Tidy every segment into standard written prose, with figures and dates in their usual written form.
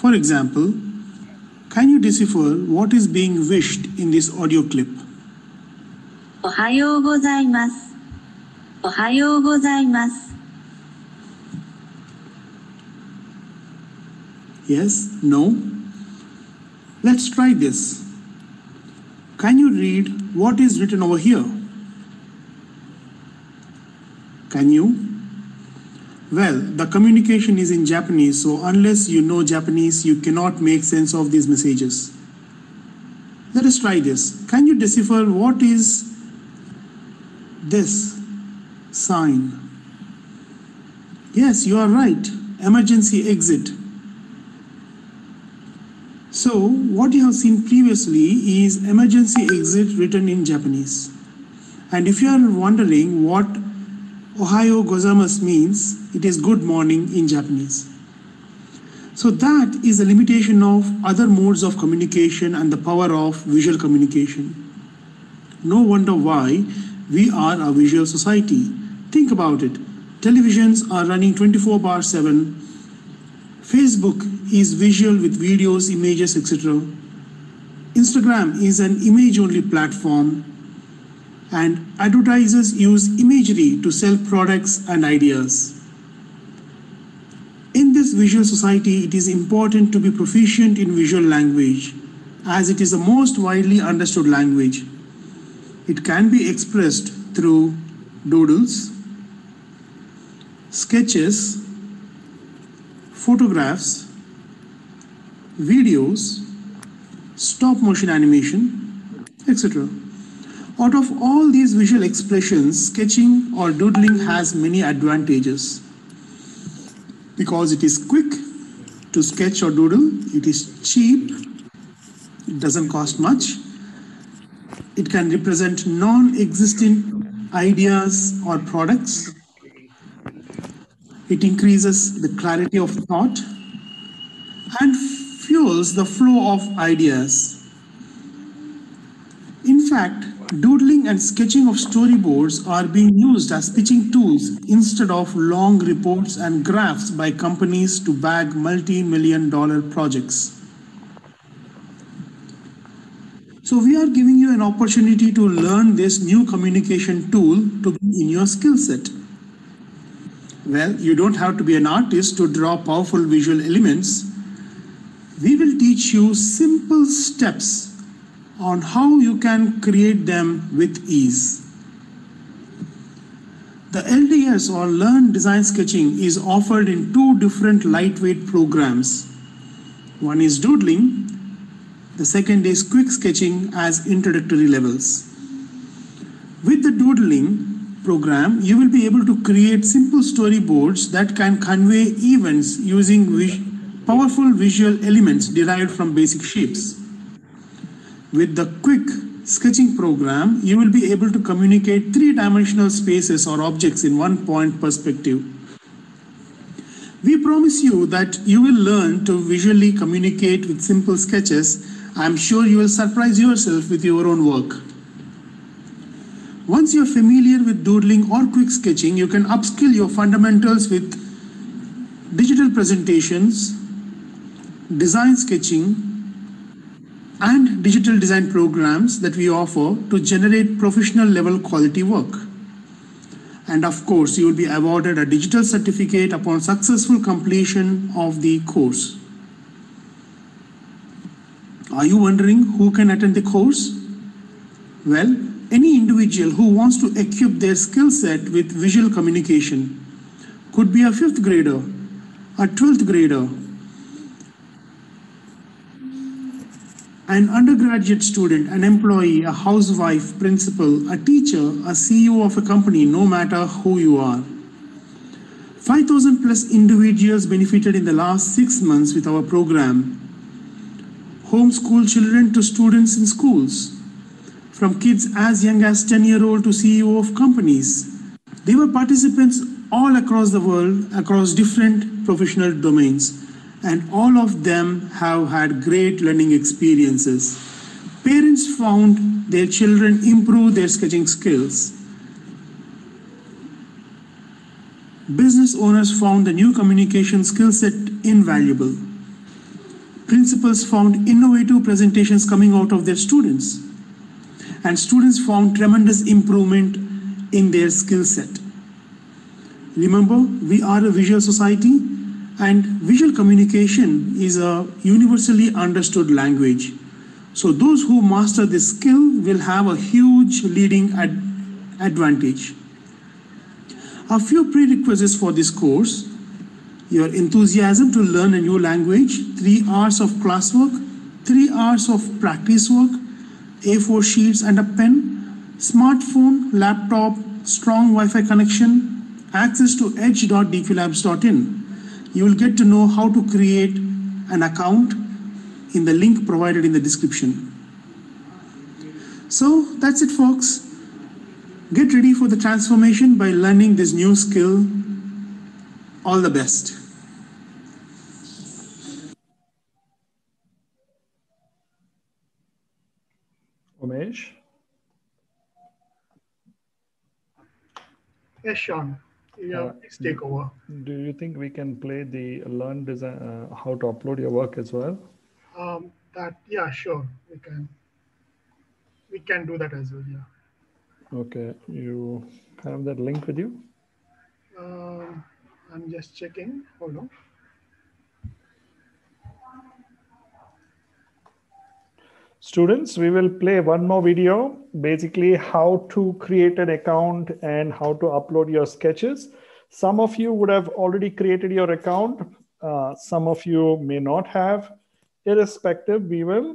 For example, can you decipher what is being wished in this audio clip? Ohayou Gozaimas. Ohayou Gozaimas. Yes, no. Let's try this. Can you read what is written over here? Can you? Well, the communication is in Japanese, so unless you know Japanese, you cannot make sense of these messages. Let us try this. Can you decipher what is this sign? Yes, you are right. Emergency exit. So, what you have seen previously is emergency exit written in Japanese. And if you are wondering what Ohayou Gozaimasu means, it is good morning in Japanese. So that is a limitation of other modes of communication and the power of visual communication. No wonder why we are a visual society. Think about it. Televisions are running 24/7. Facebook is visual with videos, images, etc. Instagram is an image-only platform. And advertisers use imagery to sell products and ideas. In this visual society, it is important to be proficient in visual language, as it is the most widely understood language. It can be expressed through doodles, sketches, photographs, videos, stop-motion animation, etc. Out of all these visual expressions, sketching or doodling has many advantages. Because it is quick to sketch or doodle, it is cheap, it doesn't cost much, it can represent non-existent ideas or products, it increases the clarity of thought and fuels the flow of ideas. In fact, doodling and sketching of storyboards are being used as pitching tools instead of long reports and graphs by companies to bag multi-million-dollar projects. So we are giving you an opportunity to learn this new communication tool to be in your skill set. Well, you don't have to be an artist to draw powerful visual elements. We will teach you simple steps on how you can create them with ease. The LDS or Learn Design Sketching is offered in two different lightweight programs. One is doodling, the second is quick sketching as introductory levels. With the doodling program, you will be able to create simple storyboards that can convey events using powerful visual elements derived from basic shapes. With the quick sketching program, you will be able to communicate three-dimensional spaces or objects in one-point perspective. We promise you that you will learn to visually communicate with simple sketches. I'm sure you will surprise yourself with your own work. Once you're familiar with doodling or quick sketching, you can upskill your fundamentals with digital presentations, design sketching, and digital design programs that we offer to generate professional level quality work. And of course, you will be awarded a digital certificate upon successful completion of the course. Are you wondering who can attend the course? Well, any individual who wants to equip their skill set with visual communication. Could be a 5th grader, a 12th grader, an undergraduate student, an employee, a housewife, principal, a teacher, a CEO of a company, no matter who you are. 5,000 plus individuals benefited in the last 6 months with our program. Homeschool children to students in schools. From kids as young as 10-year-old to CEO of companies. They were participants all across the world, across different professional domains. And all of them have had great learning experiences. Parents found their children improve their sketching skills. Business owners found the new communication skill set invaluable. principals found innovative presentations coming out of their students, and students found tremendous improvement in their skill set. Remember, we are a visual society, and visual communication is a universally understood language. So those who master this skill will have a huge leading advantage. A few prerequisites for this course: your enthusiasm to learn a new language, 3 hours of classwork, 3 hours of practice work, A4 sheets and a pen, smartphone, laptop, strong Wi-Fi connection, access to edge.dqlabs.in. You will get to know how to create an account in the link provided in the description. So that's it, folks. Get ready for the transformation by learning this new skill. All the best. Umesh? Yes, Shaun. Yeah, please take over. Do you think we can play the learn design, how to upload your work as well? Yeah, sure. We can do that as well. Yeah. Okay. You have that link with you? I'm just checking. Hold on. Students, we will play one more video, basically how to create an account and how to upload your sketches. Some of you would have already created your account. Some of you may not have. Irrespective, we will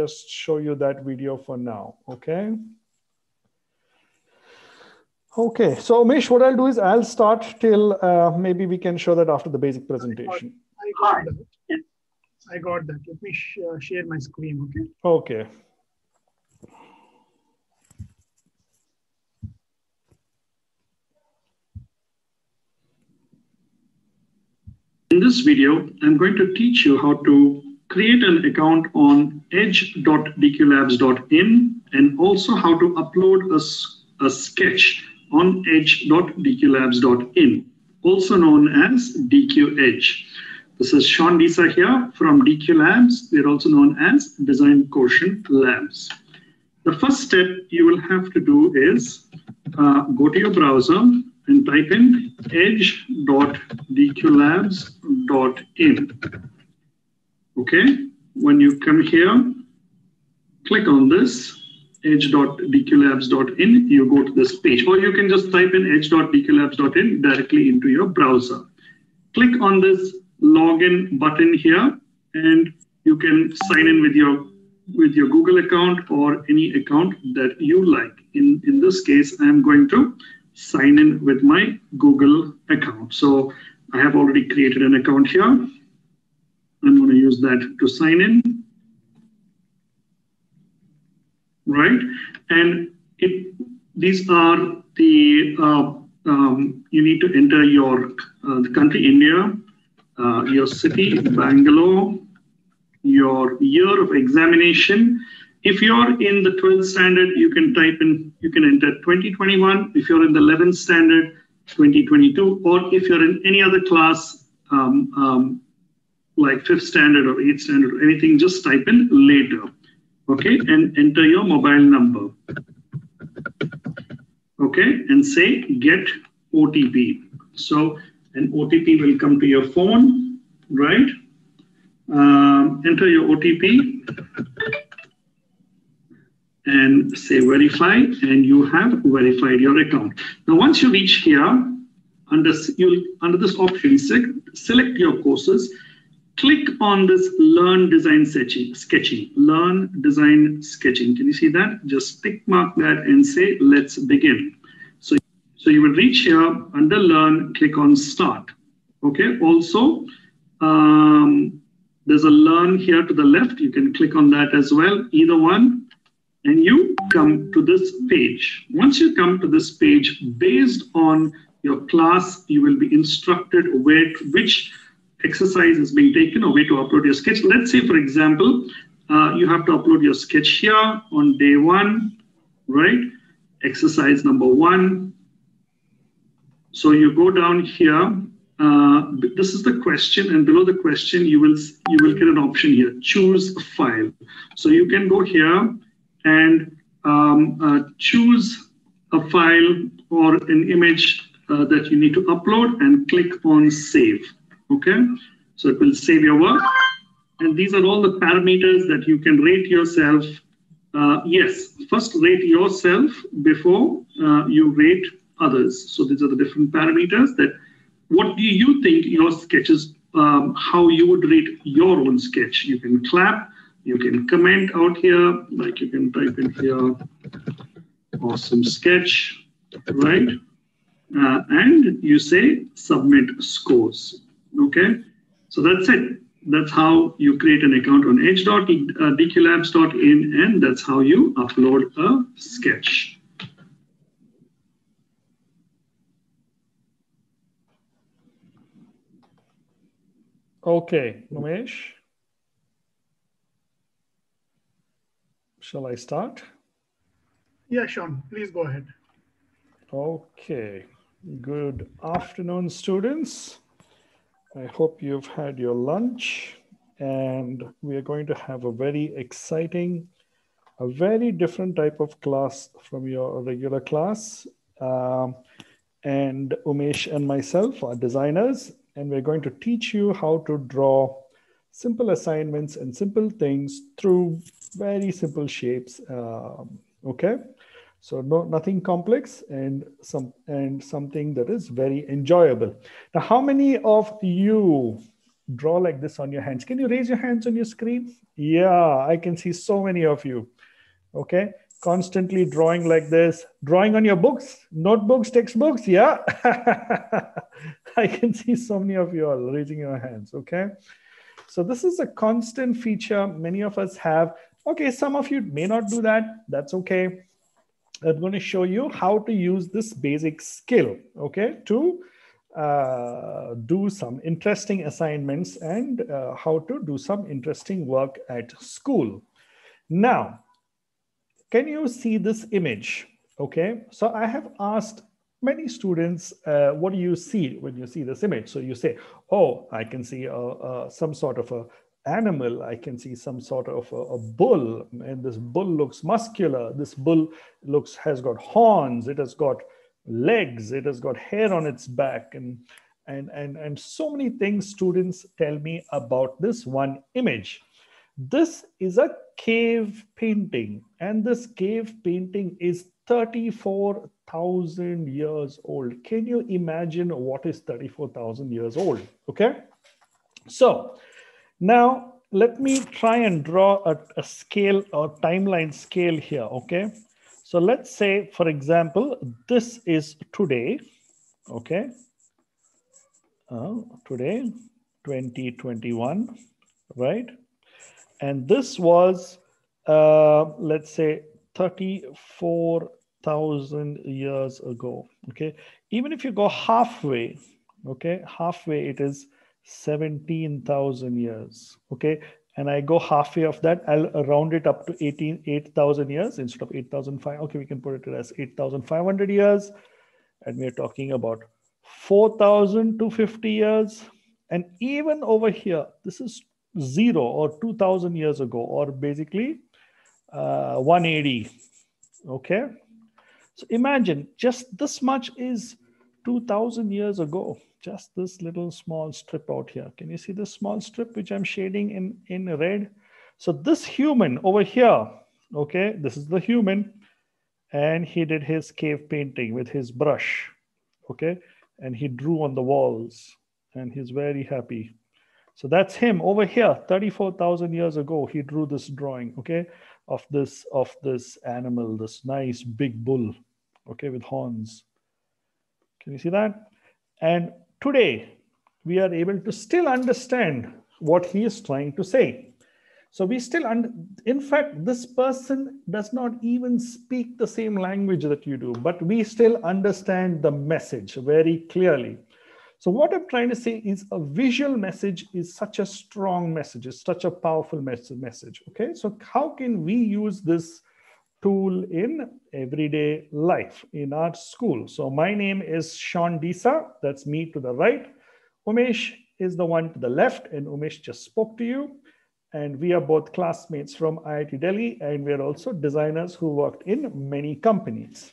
just show you that video for now, okay? Okay, so Umesh, what I'll do is I'll start till maybe we can show that after the basic presentation. I got that. Let me share my screen, okay? Okay. In this video, I'm going to teach you how to create an account on edge.dqlabs.in and also how to upload a sketch on edge.dqlabs.in, also known as DQ Edge. This is Shaun D'sa here from DQ Labs. They're also known as Design Quotient Labs. The first step you will have to do is go to your browser and type in edge.dqlabs.in. Okay, when you come here, click on this. edge.dqlabs.in, you go to this page, or you can just type in edge.dqlabs.in directly into your browser. Click on this login button here, and you can sign in with your Google account or any account that you like. In this case, I am going to sign in with my Google account. So I have already created an account here. I'm going to use that to sign in. Right, and these are the you need to enter your the country India, your city Bangalore, your year of examination. If you're in the 12th standard, you can type in, you can enter 2021. If you're in the 11th standard, 2022, or if you're in any other class like 5th standard or 8th standard or anything, just type in later. Okay, and enter your mobile number. Okay, and say get OTP. So an OTP will come to your phone, right? Enter your OTP and say verify, and you have verified your account. Now, once you reach here, under this option, select your courses. Click on this Learn Design Sketching. Learn Design Sketching. Can you see that? Just tick mark that and say, let's begin. So you will reach here under Learn, click on Start. Okay. Also, there's a Learn here to the left. You can click on that as well, either one. And you come to this page. Once you come to this page, based on your class, you will be instructed which exercise is being taken or way to upload your sketch. Let's say, for example, you have to upload your sketch here on day one, right? Exercise number 1. So you go down here This is the question, and below the question, you will get an option here, choose a file. So you can go here and choose a file or an image that you need to upload and click on save. Okay, so it will save your work. And these are all the parameters that you can rate yourself. Yes, first rate yourself before you rate others. So these are the different parameters that, what do you think your sketches, how you would rate your own sketch? You can clap, you can comment out here, like you can type in here, awesome sketch, right? And you say submit scores, okay? So that's it. That's how you create an account on edge.dqlabs.in, and that's how you upload a sketch. Okay, Umesh, shall I start? Yeah, Shaun, please go ahead. Okay, good afternoon, students. I hope you've had your lunch, and we are going to have a very exciting, a very different type of class from your regular class. And Umesh and myself are designers, and we're going to teach you how to draw simple assignments and simple things through very simple shapes, okay? So nothing complex, and something that is very enjoyable. Now, how many of you draw like this on your hands? Can you raise your hands on your screen? Yeah, I can see so many of you. Okay, constantly drawing like this, drawing on your books, notebooks, textbooks. Yeah, I can see so many of you all raising your hands. Okay, so this is a constant feature many of us have. Okay, some of you may not do that. That's okay. I'm going to show you how to use this basic skill, okay, to do some interesting assignments and how to do some interesting work at school. Now, can you see this image? Okay, so I have asked many students, what do you see when you see this image? So you say, oh, I can see some sort of a animal, I can see some sort of a bull, and this bull looks muscular, this bull looks, has got horns, it has got legs, it has got hair on its back, and so many things students tell me about this one image. This is a cave painting, and this cave painting is 34,000 years old. Can you imagine what is 34,000 years old? Okay, so now, let me try and draw a scale or timeline scale here, okay? So let's say, for example, this is today, okay? Today, 2021, right? And this was, let's say, 34,000 years ago, okay? Even if you go halfway, okay? Halfway it is 17,000 years, okay? And I go halfway of that, I'll round it up to 8,000 years instead of 8,500. Okay, we can put it as 8,500 years. And we're talking about 4,250 years. And even over here, this is 0 or 2,000 years ago, or basically 180, okay? So imagine just this much is 2,000 years ago. Just this little small strip out here. Can you see this small strip which I'm shading in red? So this human over here, okay, this is the human, and he did his cave painting with his brush, okay? And he drew on the walls, and he's very happy. So that's him over here, 34,000 years ago, he drew this drawing, okay? Of this animal, this nice big bull, okay, with horns. Can you see that? And today, we are able to still understand what he is trying to say. So we still, in fact, this person does not even speak the same language that you do, but we still understand the message very clearly. So what I'm trying to say is a visual message is such a strong message, it's such a powerful message, okay? So how can we use this tool in everyday life in our school? So my name is Shaun D'sa, that's me to the right. Umesh is the one to the left, and Umesh just spoke to you. And we are both classmates from IIT Delhi, and we are also designers who worked in many companies.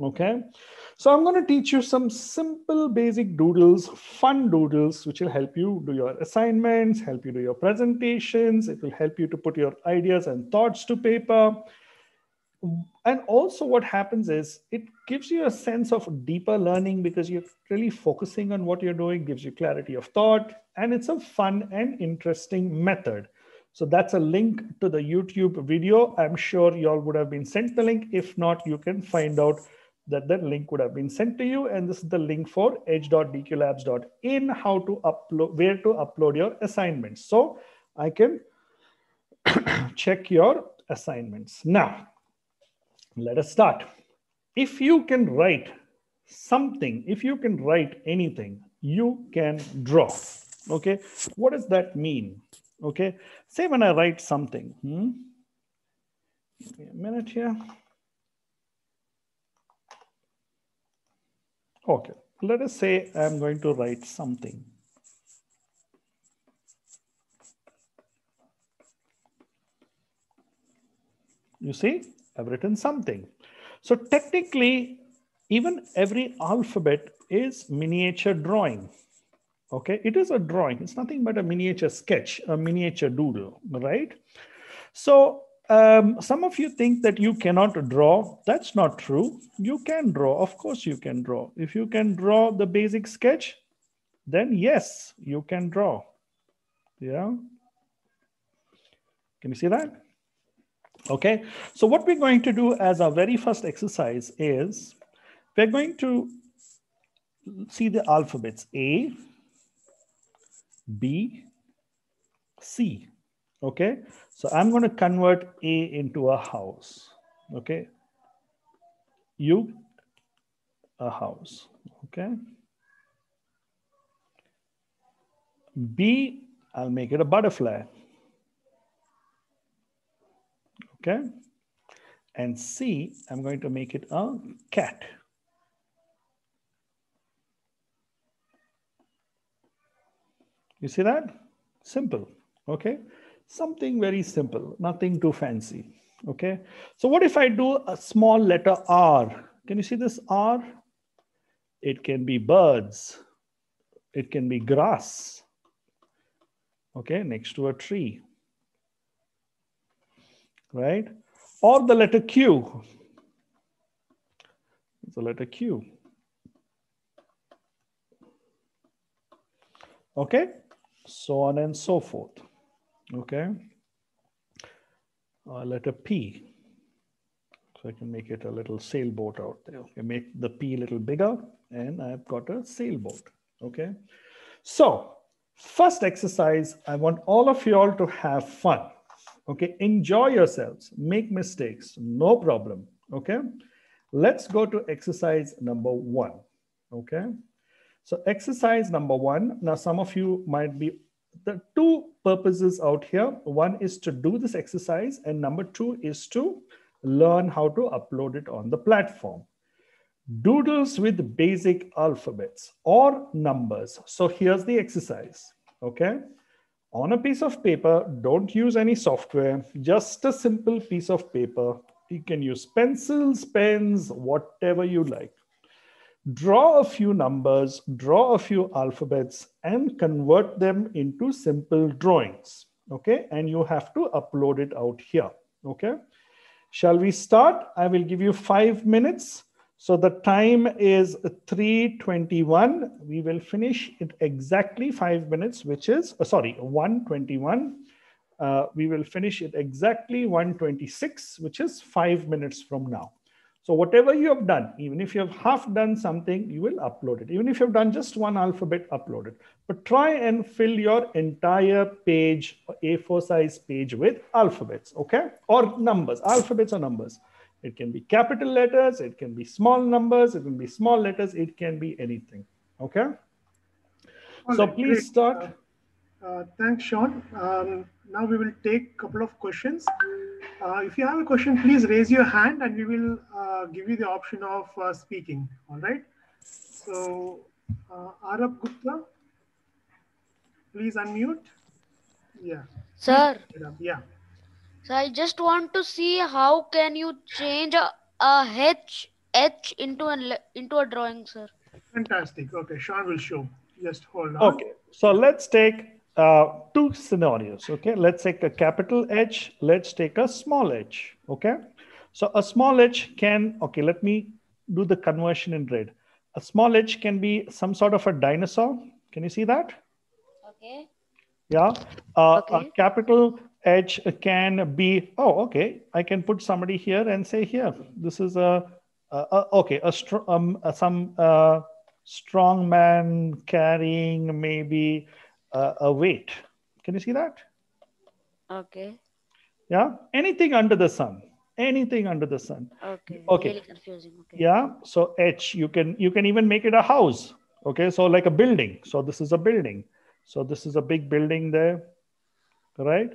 Okay, so I'm going to teach you some simple basic doodles, fun doodles, which will help you do your assignments, help you do your presentations. It will help you to put your ideas and thoughts to paper. And also what happens is it gives you a sense of deeper learning because you're really focusing on what you're doing, gives you clarity of thought, and it's a fun and interesting method. So that's a link to the YouTube video. I'm sure y'all would have been sent the link. If not, you can find out that that link would have been sent to you. And this is the link for edge.dqlabs.in, how to upload, where to upload your assignments. So I can check your assignments. Now, let us start. If you can write something, if you can write anything, you can draw. Okay, what does that mean? Okay, say when I write something, give me a minute here. Okay, let us say I'm going to write something. You see, I've written something. So technically, even every alphabet is miniature drawing. Okay, it is a drawing. It's nothing but a miniature sketch, a miniature doodle, right? So some of you think that you cannot draw. That's not true. You can draw. Of course you can draw. If you can draw the basic sketch, then yes, you can draw. Yeah. Can you see that? Okay, so what we're going to do as our very first exercise is we're going to see the alphabets A, B, C. Okay, so I'm going to convert A into a house. Okay, U, a house. Okay, B, I'll make it a butterfly. Okay, and C, I'm going to make it a cat. You see that? Simple, okay? Something very simple, nothing too fancy, okay? So what if I do a small letter R? Can you see this R? It can be birds. It can be grass, okay, next to a tree. Right? Or the letter Q. It's a letter Q. Okay, so on and so forth. Okay, letter P. So I can make it a little sailboat out there. Okay, make the P a little bigger, and I've got a sailboat. Okay, so first exercise, I want all of you all to have fun. Okay, enjoy yourselves, make mistakes, no problem, okay? Let's go to exercise number one, okay? So exercise number one, now some of you might be, the two purposes out here, one is to do this exercise and number two is to learn how to upload it on the platform. Doodles with basic alphabets or numbers. So here's the exercise, okay? On a piece of paper, don't use any software, just a simple piece of paper. You can use pencils, pens, whatever you like. Draw a few numbers, draw a few alphabets, and convert them into simple drawings, okay? And you have to upload it out here, okay? Shall we start? I will give you 5 minutes. So the time is 3:21. We will finish it exactly 5 minutes, which is, 1:21. We will finish it exactly 1:26, which is 5 minutes from now. So whatever you have done, even if you have half done something, you will upload it. Even if you've done just one alphabet, upload it. But try and fill your entire page, A4 size page with alphabets, okay? Or numbers, alphabets or numbers. It can be capital letters, it can be small numbers, it can be small letters, it can be anything, okay? All so right, please great. Start. Thanks, Shaun. Now we will take a couple of questions. If you have a question, please raise your hand and we will give you the option of speaking, all right? So Arab Gupta, please unmute. Yeah. Sir. Yeah. So I just want to see how can you change a H into a drawing, sir. Fantastic. Okay, Shaun will show. Just hold on. Okay, so let's take two scenarios. Okay, let's take a capital H. Let's take a small H. Okay, so a small H can, okay, let me do the conversion in red. A small H can be some sort of a dinosaur. Can you see that? Okay. Yeah. Okay. A capital H can be, oh, okay, I can put somebody here and say here, this is a strong man carrying maybe a weight. Can you see that? Okay. Yeah. Anything under the sun. Anything under the sun. Okay. Okay. Really confusing. Okay. Yeah. So H, you can even make it a house. Okay. So like a building. So this is a building. So this is a big building there, right?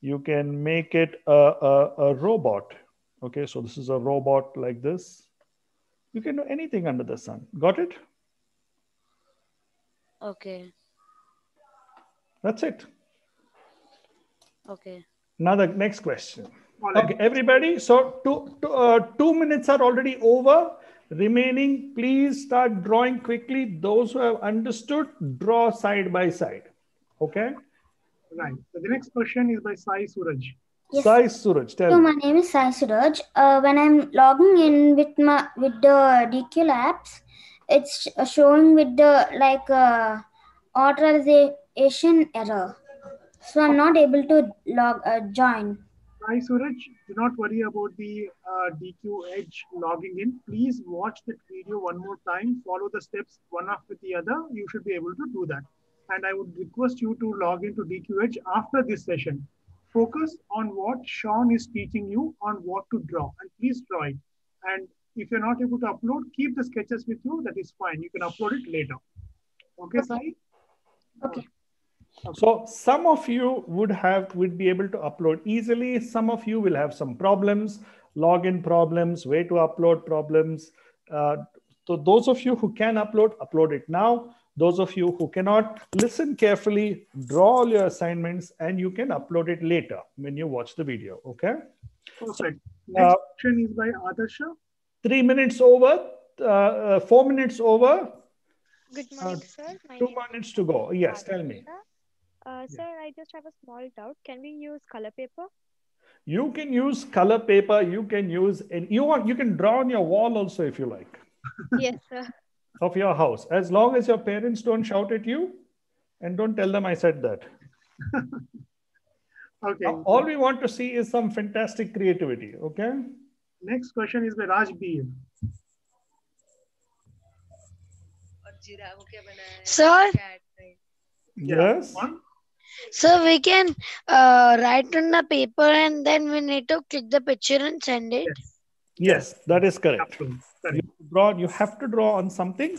You can make it a robot. Okay, so this is a robot like this. You can do anything under the sun. Got it? Okay. That's it. Okay. Now the next question. Okay, everybody. So 2 minutes are already over. Remaining, please start drawing quickly. Those who have understood, draw side by side. Okay. Right. So the next question is by Sai Suraj. Yes. Sai Suraj, tell me. So my name is Sai Suraj. When I'm logging in with the DQ Labs, it's shown with the authorization error. So I'm not able to join. Hi Suraj, do not worry about the DQ Edge logging in. Please watch that video one more time. Follow the steps one after the other. You should be able to do that. And I would request you to log into DQ Edge after this session. Focus on what Shaun is teaching you on what to draw, and please draw it. And if you're not able to upload, keep the sketches with you. That is fine. You can upload it later. Okay, Sai? Okay. So some of you would be able to upload easily. Some of you will have some problems, login problems, way to upload problems. So those of you who can upload, upload it now. Those of you who cannot, listen carefully, draw all your assignments, and you can upload it later when you watch the video, okay? Perfect. Next question is by Adarsha. 3 minutes over, 4 minutes over. Good morning, sir. 2 minutes to go. Yes, Adarsha. Tell me. Sir, I just have a small doubt. Can we use color paper? You can use color paper. You can use, and you can draw on your wall also if you like. Yes, sir. Of your house, as long as your parents don't shout at you, and don't tell them I said that. Okay. Now, all we want to see is some fantastic creativity. Okay. Next question is by Raj B. Sir. Yes. So we can write on the paper and then we need to click the picture and send it. Yes, that is correct. You have to draw on something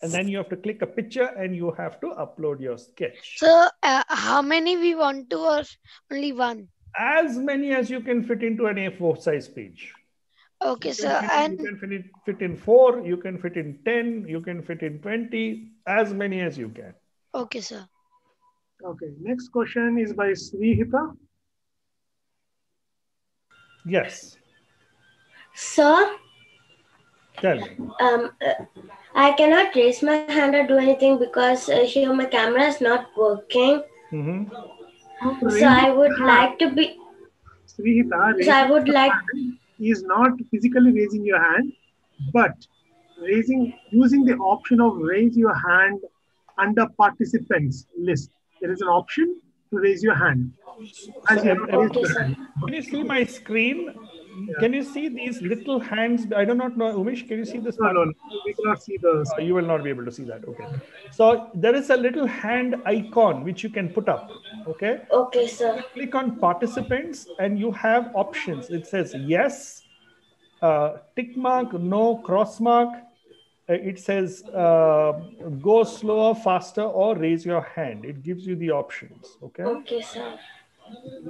and then you have to click a picture and you have to upload your sketch. So how many we want to, or only one? As many as you can fit into an A4 size page. Okay, sir. And you can fit in 4, you can fit in 10, you can fit in 20, as many as you can. Okay, sir. Okay, next question is by Srihita. Yes. Sir? Tell me. I cannot raise my hand or do anything because here my camera is not working. Mm-hmm. So I would like to be. Srihita, so I would like. He is not physically raising your hand, but using the option of raise your hand under participants list. There is an option to raise your hand. Can you see my screen? Yeah. Can you see these little hands? I do not know, Umesh, can you see this? No, we cannot see those. You will not be able to see that. Okay. So there is a little hand icon which you can put up. Okay. Okay, sir. You click on participants and you have options. It says yes, tick mark, no, cross mark. It says go slower, faster, or raise your hand. It gives you the options. Okay. Okay, sir.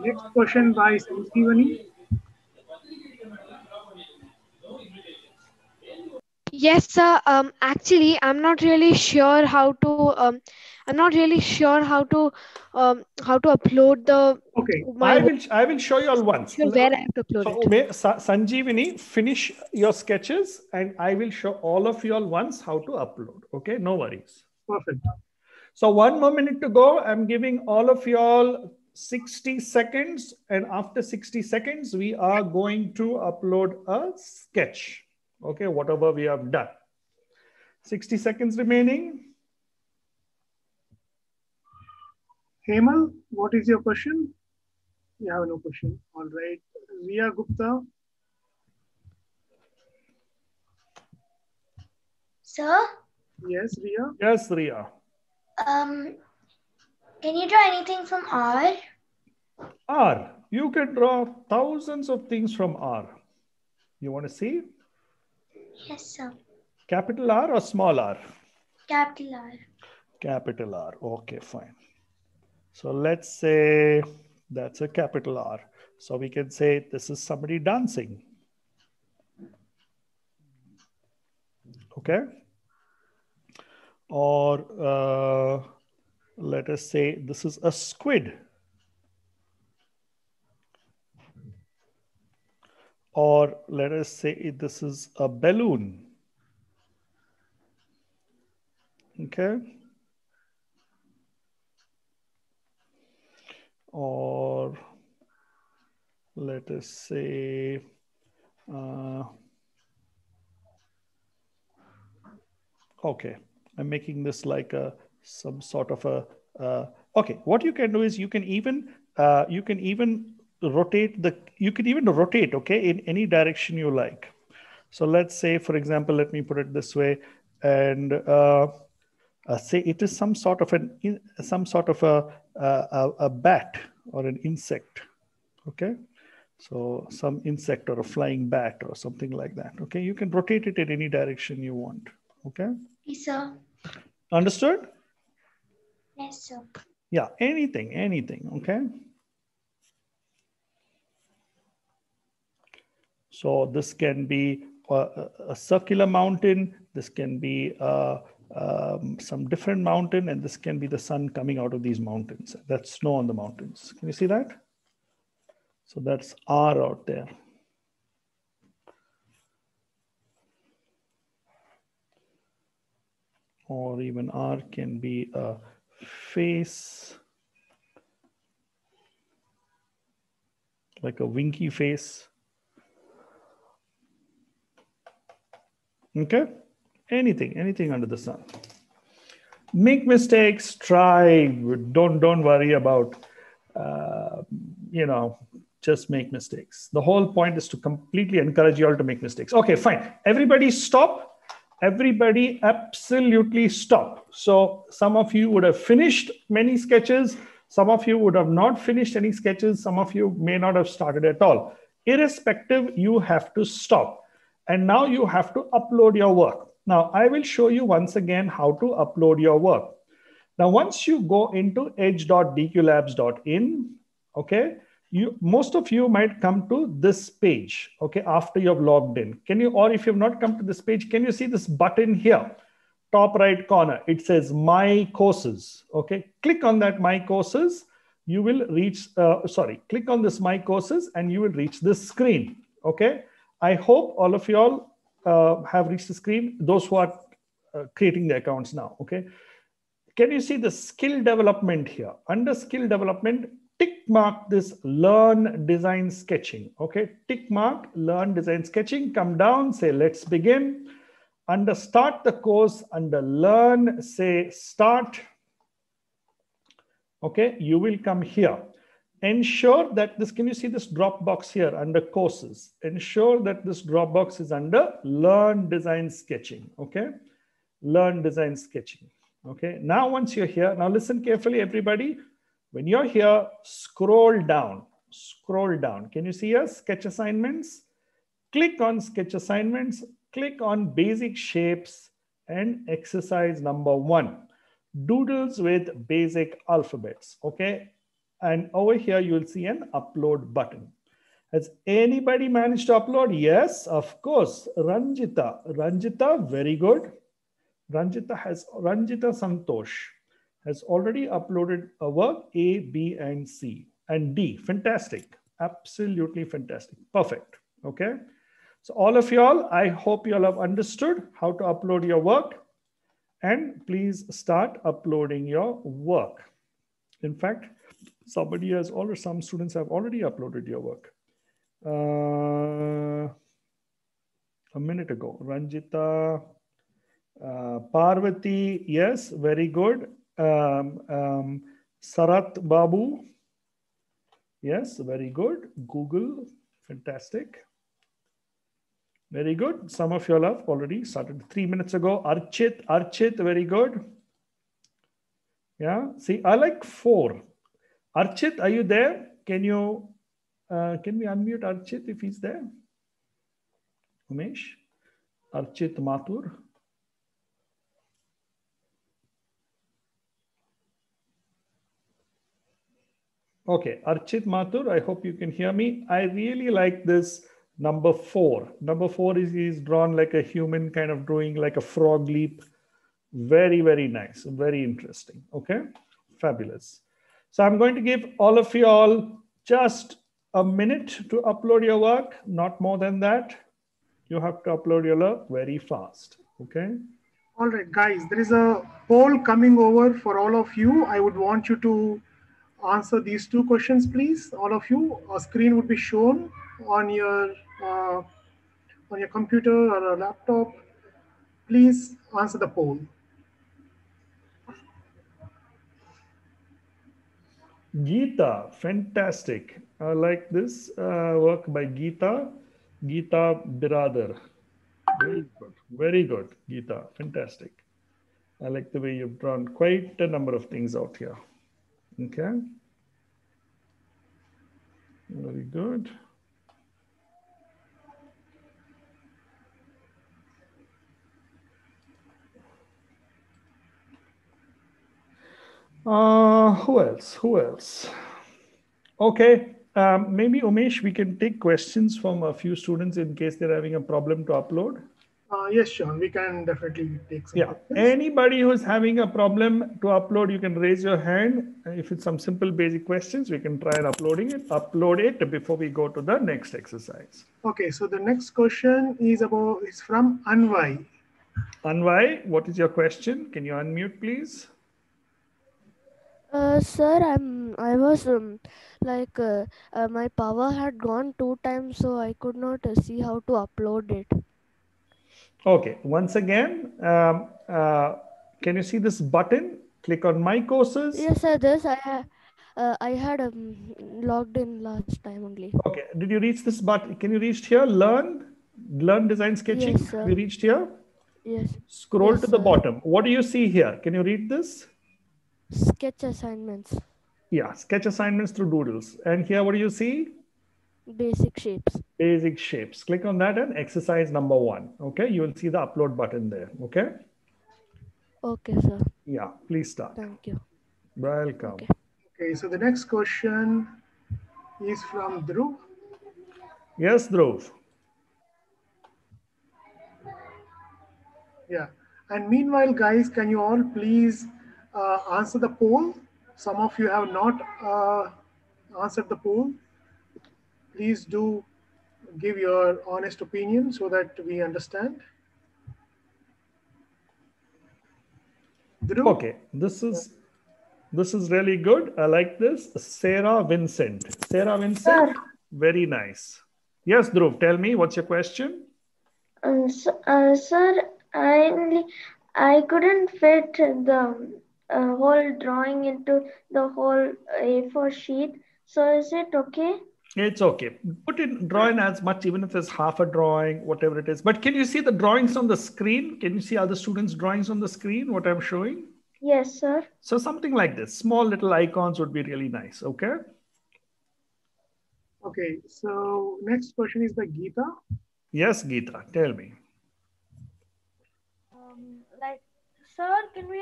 Next question by Sanjeevani. Yes, sir. Actually, I'm not really sure how to. I'm not really sure how to upload the. Okay, I will show you all once. Where I have to upload it. May Sanjeevani, finish your sketches, and I will show all of you all once how to upload. Okay, no worries. Perfect. So 1 more minute to go. I'm giving all of you all 60 seconds, and after 60 seconds, we are going to upload a sketch. Okay, whatever we have done. 60 seconds remaining. Hemal, what is your question? You have no question. All right. Riya Gupta. Sir? Yes, Riya. Yes, Riya. Can you draw anything from R? R. You can draw thousands of things from R. You want to see? Yes, sir. Capital R or small r? Capital R. Capital R. Okay, fine. So let's say that's a capital R. So we can say this is somebody dancing. Okay. Or let us say this is a squid. Or let us say this is a balloon. Okay. Or let us say okay, I'm making this like a some sort of a okay. What you can do is you can even rotate, okay, in any direction you like. So let's say, for example, let me put it this way, and say it is some sort of a bat or an insect, okay. So some insect or a flying bat or something like that, okay. You can rotate it in any direction you want, okay. Yes, sir. Understood? Yes, sir. Yeah, anything, okay. So this can be a circular mountain, this can be some different mountain, and this can be the sun coming out of these mountains. That's snow on the mountains. Can you see that? So that's R out there. Or even R can be a face, like a winky face. Okay, anything under the sun. Make mistakes, try, don't worry about, just make mistakes. The whole point is to completely encourage you all to make mistakes. Okay, fine. Everybody stop. Everybody absolutely stop. So some of you would have finished many sketches. Some of you would have not finished any sketches. Some of you may not have started at all. Irrespective, you have to stop. And now you have to upload your work. Now I will show you once again how to upload your work. Now, once you go into edge.dqlabs.in, okay, most of you might come to this page, okay, after you've logged in. Or if you've not come to this page, can you see this button here, top right corner? It says My Courses, okay? Click on that My Courses. You will reach, click on this My Courses and you will reach this screen, okay? I hope all of you all have reached the screen, those who are creating the accounts now, okay? Can you see the skill development here? Under skill development, tick mark this learn design sketching, okay? Tick mark learn design sketching, come down, say let's begin. Under start the course, under learn, say start. Okay, you will come here. Ensure that this, can you see this drop box here under courses? Ensure that this drop box is under learn design sketching, okay? Learn design sketching, okay? Now, once you're here, now listen carefully, everybody. When you're here, scroll down, scroll down. Can you see here? Sketch assignments. Click on sketch assignments, click on basic shapes and exercise number 1, doodles with basic alphabets, okay? And over here, you will see an upload button. Has anybody managed to upload? Yes, of course. Ranjita. Ranjita, very good. Ranjita Santosh has already uploaded a work A, B, and C, and D. Fantastic. Absolutely fantastic. Perfect. Okay. So all of y'all, I hope y'all have understood how to upload your work, and please start uploading your work. In fact, somebody has already, some students have already uploaded your work a minute ago. Ranjita, Parvati, yes, very good. Sarat Babu, yes, very good. Google, fantastic. Very good. Some of you all have already started 3 minutes ago. Archit, Archit, very good. Yeah, see, I like four. Archit, are you there? Can you, can we unmute Archit if he's there? Umesh, Archit Mathur. Okay, Archit Mathur, I hope you can hear me. I really like this number four. Number four is drawn like a human, kind of drawing like a frog leap. Very, very nice. Very interesting. Okay, fabulous. So I'm going to give all of you all just a minute to upload your work. Not more than that. You have to upload your work very fast. Okay. All right, guys, there is a poll coming over for all of you. I would want you to answer these two questions, please. All of you, a screen would be shown on your computer or a laptop. Please answer the poll. Geeta, fantastic. I like this work by Geeta. Geeta Biradar. Very good, Geeta. Fantastic. I like the way you've drawn quite a number of things out here. Okay. Very good. Who else? Who else? Okay, maybe Umesh, we can take questions from a few students in case they're having a problem to upload. Yes, Shaun, we can definitely take some questions. Anybody who's having a problem to upload, you can raise your hand. If it's some simple basic questions, we can try and upload it before we go to the next exercise. Okay, so the next question is from Anvai. Anvai, what is your question? Can you unmute, please? Sir, I was my power had gone 2 times, so I could not see how to upload it. Okay, once again, can you see this button? Click on My Courses. Yes, sir. This I had logged in last time only. Okay, did you reach this button? Can you reach here? Learn Design Sketching. Yes, sir. You reached here. Yes. Scroll to the bottom. What do you see here? Can you read this? Sketch assignments. Yeah, sketch assignments through doodles. And here, what do you see? Basic shapes. Basic shapes. Click on that and exercise number 1. Okay, you will see the upload button there. Okay. Okay, sir. Yeah, please start. Thank you. Welcome. Okay, okay, so the next question is from Dhruv. Yes, Dhruv. Yeah. And meanwhile, guys, can you all please answer the poll? Some of you have not answered the poll. Please do give your honest opinion so that we understand. Dhruv? Okay, this is really good. I like this. Sarah Vincent. Sarah Vincent, very nice. Yes, Dhruv, tell me, what's your question? Sir, I couldn't fit the whole drawing into the whole A4 sheet. So is it okay? It's okay. Put in, draw in as much, even if it's half a drawing, whatever it is. But can you see the drawings on the screen? Can you see other students' drawings on the screen, what I'm showing? Yes, sir. So something like this, small little icons would be really nice. Okay. Okay. So next question is by Geeta. Yes, Geeta, tell me. Sir, can we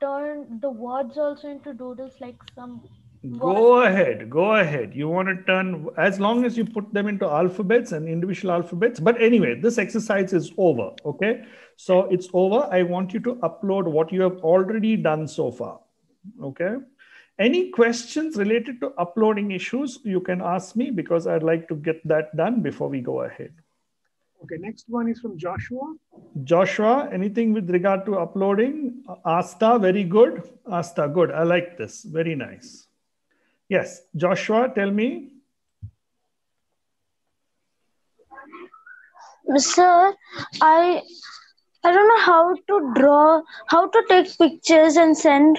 turn the words also into doodles, like some Go ahead. You want to turn, as long as you put them into alphabets and individual alphabets. But anyway, this exercise is over. Okay. So it's over. I want you to upload what you have already done so far. Okay. Any questions related to uploading issues, you can ask me, because I'd like to get that done before we go ahead. Okay, next one is from Joshua. Joshua, anything with regard to uploading? Asta, very good. Asta, good. I like this. Very nice. Yes, Joshua, tell me. Sir, I don't know how to draw, how to take pictures and send.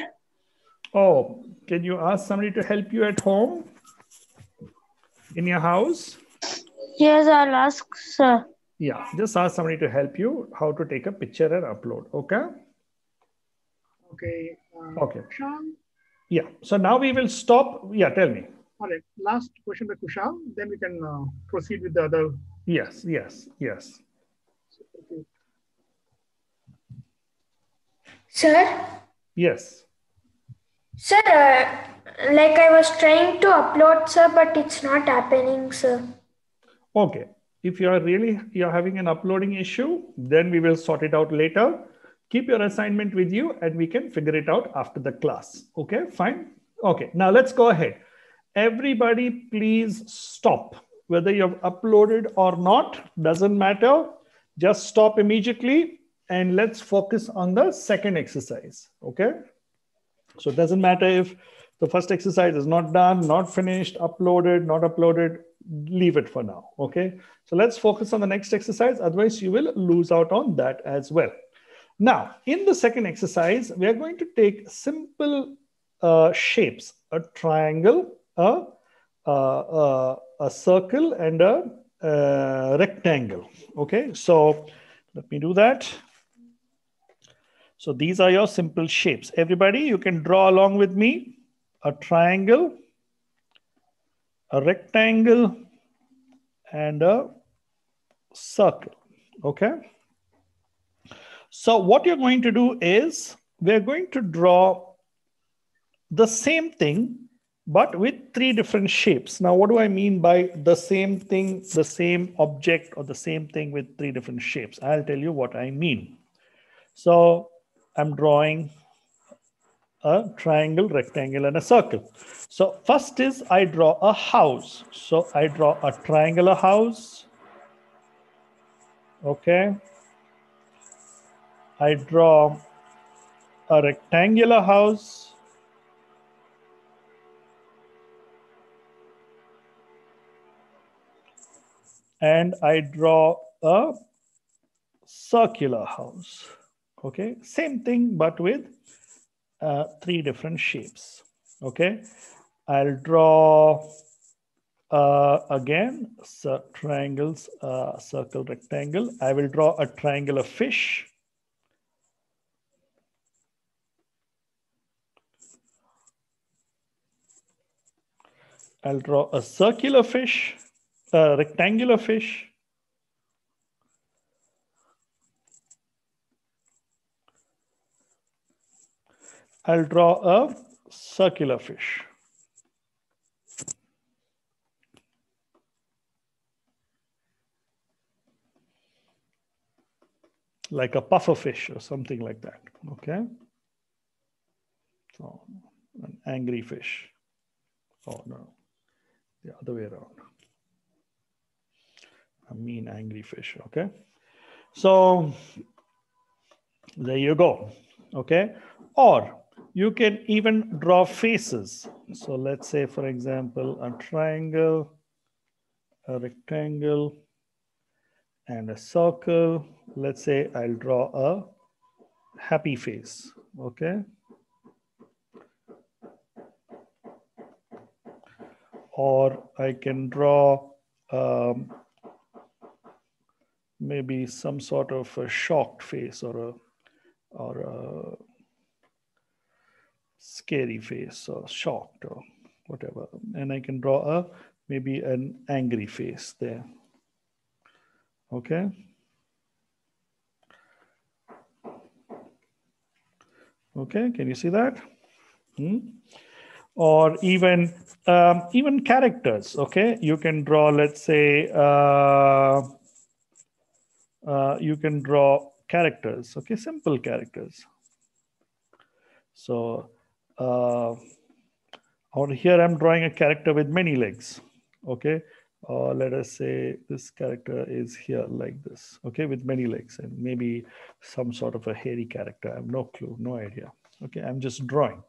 Oh, can you ask somebody to help you at home? In your house? Yes, I'll ask, sir. Yeah, just ask somebody to help you how to take a picture and upload. Okay. Okay. Okay. Kushal? Yeah. So now we will stop. Yeah, tell me. All right. Last question by Kushal. Then we can proceed with the other. Yes. Yes. Yes. Okay. Sir. Yes. Sir, like I was trying to upload, sir, but it's not happening, sir. Okay. If you are really, you're having an uploading issue, then we will sort it out later. Keep your assignment with you and we can figure it out after the class. Okay, fine. Okay, now let's go ahead. Everybody, please stop. Whether you've uploaded or not, doesn't matter. Just stop immediately and let's focus on the second exercise. Okay, so it doesn't matter if the first exercise is not done, not finished, uploaded, not uploaded. Leave it for now. Okay. So let's focus on the next exercise. Otherwise you will lose out on that as well. Now in the second exercise, we are going to take simple shapes, a triangle, a circle and a rectangle. Okay. So let me do that. So these are your simple shapes. Everybody, you can draw along with me. A triangle, a rectangle and a circle. Okay. So what you're going to do is we're going to draw the same thing, but with three different shapes. Now, what do I mean by the same thing, the same object or the same thing with three different shapes? I'll tell you what I mean. So I'm drawing a triangle, rectangle, and a circle. So first is I draw a house. So I draw a triangular house. Okay. I draw a rectangular house. And I draw a circular house. Okay. Same thing, but with three different shapes. Okay, I'll draw again triangles, circle, rectangle. I will draw a triangular fish. I'll draw a circular fish, a rectangular fish. I'll draw a circular fish. Like a puffer fish or something like that. Okay. So an angry fish. Oh no, the other way around. A mean angry fish. Okay. So there you go. Okay. Or you can even draw faces. So let's say, for example, a triangle, a rectangle, and a circle. Let's say I'll draw a happy face. Okay. Or I can draw maybe some sort of a shocked face or a scary face or shocked or whatever. And I can draw a, maybe an angry face there. Okay. Okay. Can you see that? or even even characters. Okay, you can draw, let's say, you can draw characters. Okay, simple characters. So out here, I'm drawing a character with many legs. Okay, or let us say this character is here like this. Okay, with many legs and maybe some sort of a hairy character. I have no clue, no idea. Okay, I'm just drawing.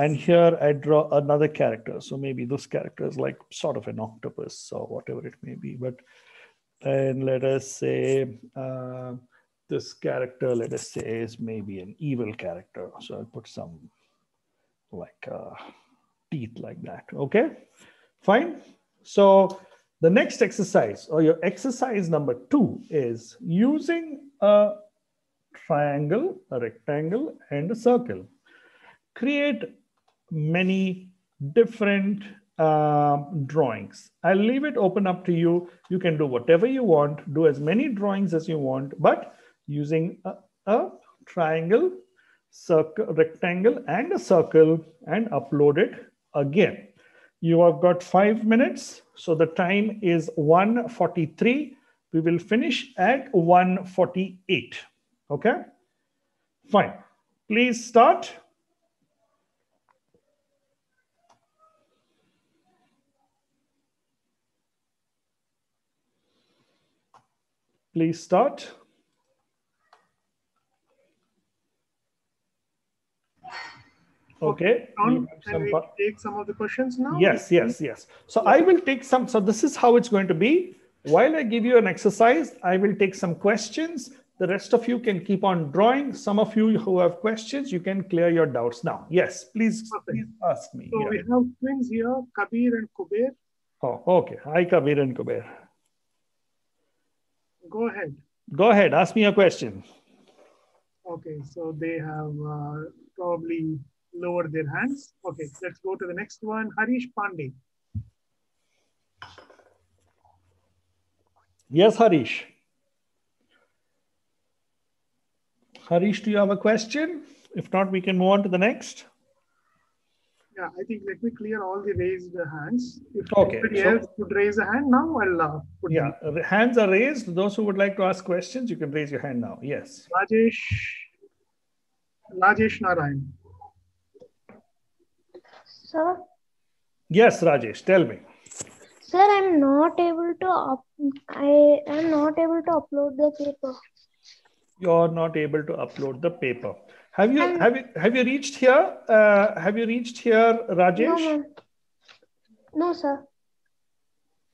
And here I draw another character. So maybe this character is like sort of an octopus or whatever it may be. But then let us say this character, let us say, is maybe an evil character. So I'll put some like teeth like that. Okay, fine. So the next exercise, or your exercise number 2, is using a triangle, a rectangle, and a circle. Create many different drawings. I'll leave it open up to you. You can do whatever you want, do as many drawings as you want, but using a triangle, circle, rectangle, and a circle, and upload it again. You have got 5 minutes. So the time is 1:43. We will finish at 1:48. Okay, fine. Please start. Please start. Okay. Can we take some of the questions now? Yes, yes, yes. So I will take some. So this is how it's going to be. While I give you an exercise, I will take some questions. The rest of you can keep on drawing. Some of you who have questions, you can clear your doubts now. Yes, please, please ask me. So yeah, we have twins here, Kabir and Kuber. Oh, okay. Hi, Kabir and Kuber. Go ahead. Go ahead. Ask me a question. Okay. So they have probably lowered their hands. Okay. Let's go to the next one. Harish Pandey. Yes, Harish. Harish, do you have a question? If not, we can move on to the next. Yeah, I think let me clear all the raised hands. If anybody else would raise a hand now, I'll put the hands are raised. Those who would like to ask questions, you can raise your hand now. Yes. Rajesh Narayan. Sir? Yes, Rajesh, tell me. Sir, I'm not able to upload the paper. You're not able to upload the paper. Have you reached here? Rajesh? No, sir.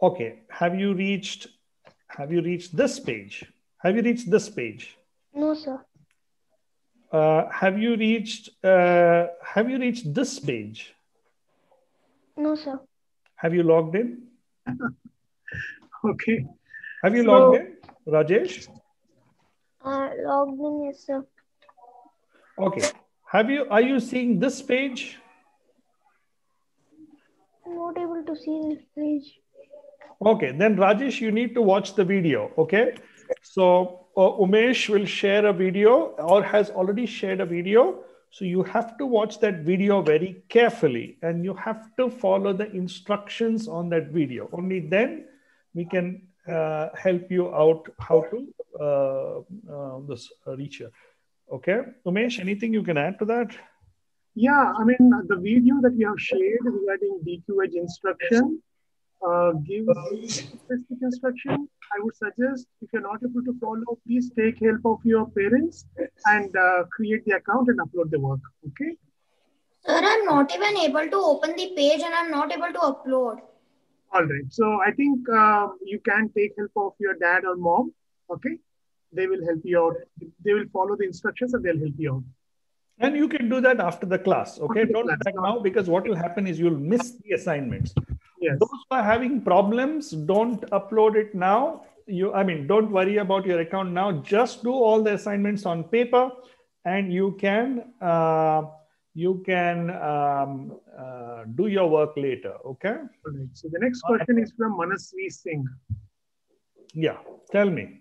Okay. Have you reached this page? No, sir. Have you reached this page? No, sir. Have you logged in? Okay. Have you logged in, Rajesh? Logged in, yes, sir. Okay. Are you seeing this page? I'm not able to see this page. Okay, then Rajesh, you need to watch the video. Okay, so Umesh will share a video or has already shared a video. So you have to watch that video very carefully and you have to follow the instructions on that video. Only then we can help you out how to reach here. Okay, Umesh, anything you can add to that? Yeah, I mean, the video that you have shared regarding DQ Edge instruction gives specific instruction. I would suggest if you're not able to follow, please take help of your parents and create the account and upload the work. Okay. Sir, I'm not even able to open the page and I'm not able to upload. All right. So I think you can take help of your dad or mom. Okay. They will help you out. They will follow the instructions and they'll help you out. And you can do that after the class. Okay, don't do that now because what will happen is you'll miss the assignments. Yes. Those who are having problems, don't upload it now. Don't worry about your account now. Just do all the assignments on paper, and you can do your work later. Okay. All right. So the next question is from Manasvi Singh. Yeah, tell me.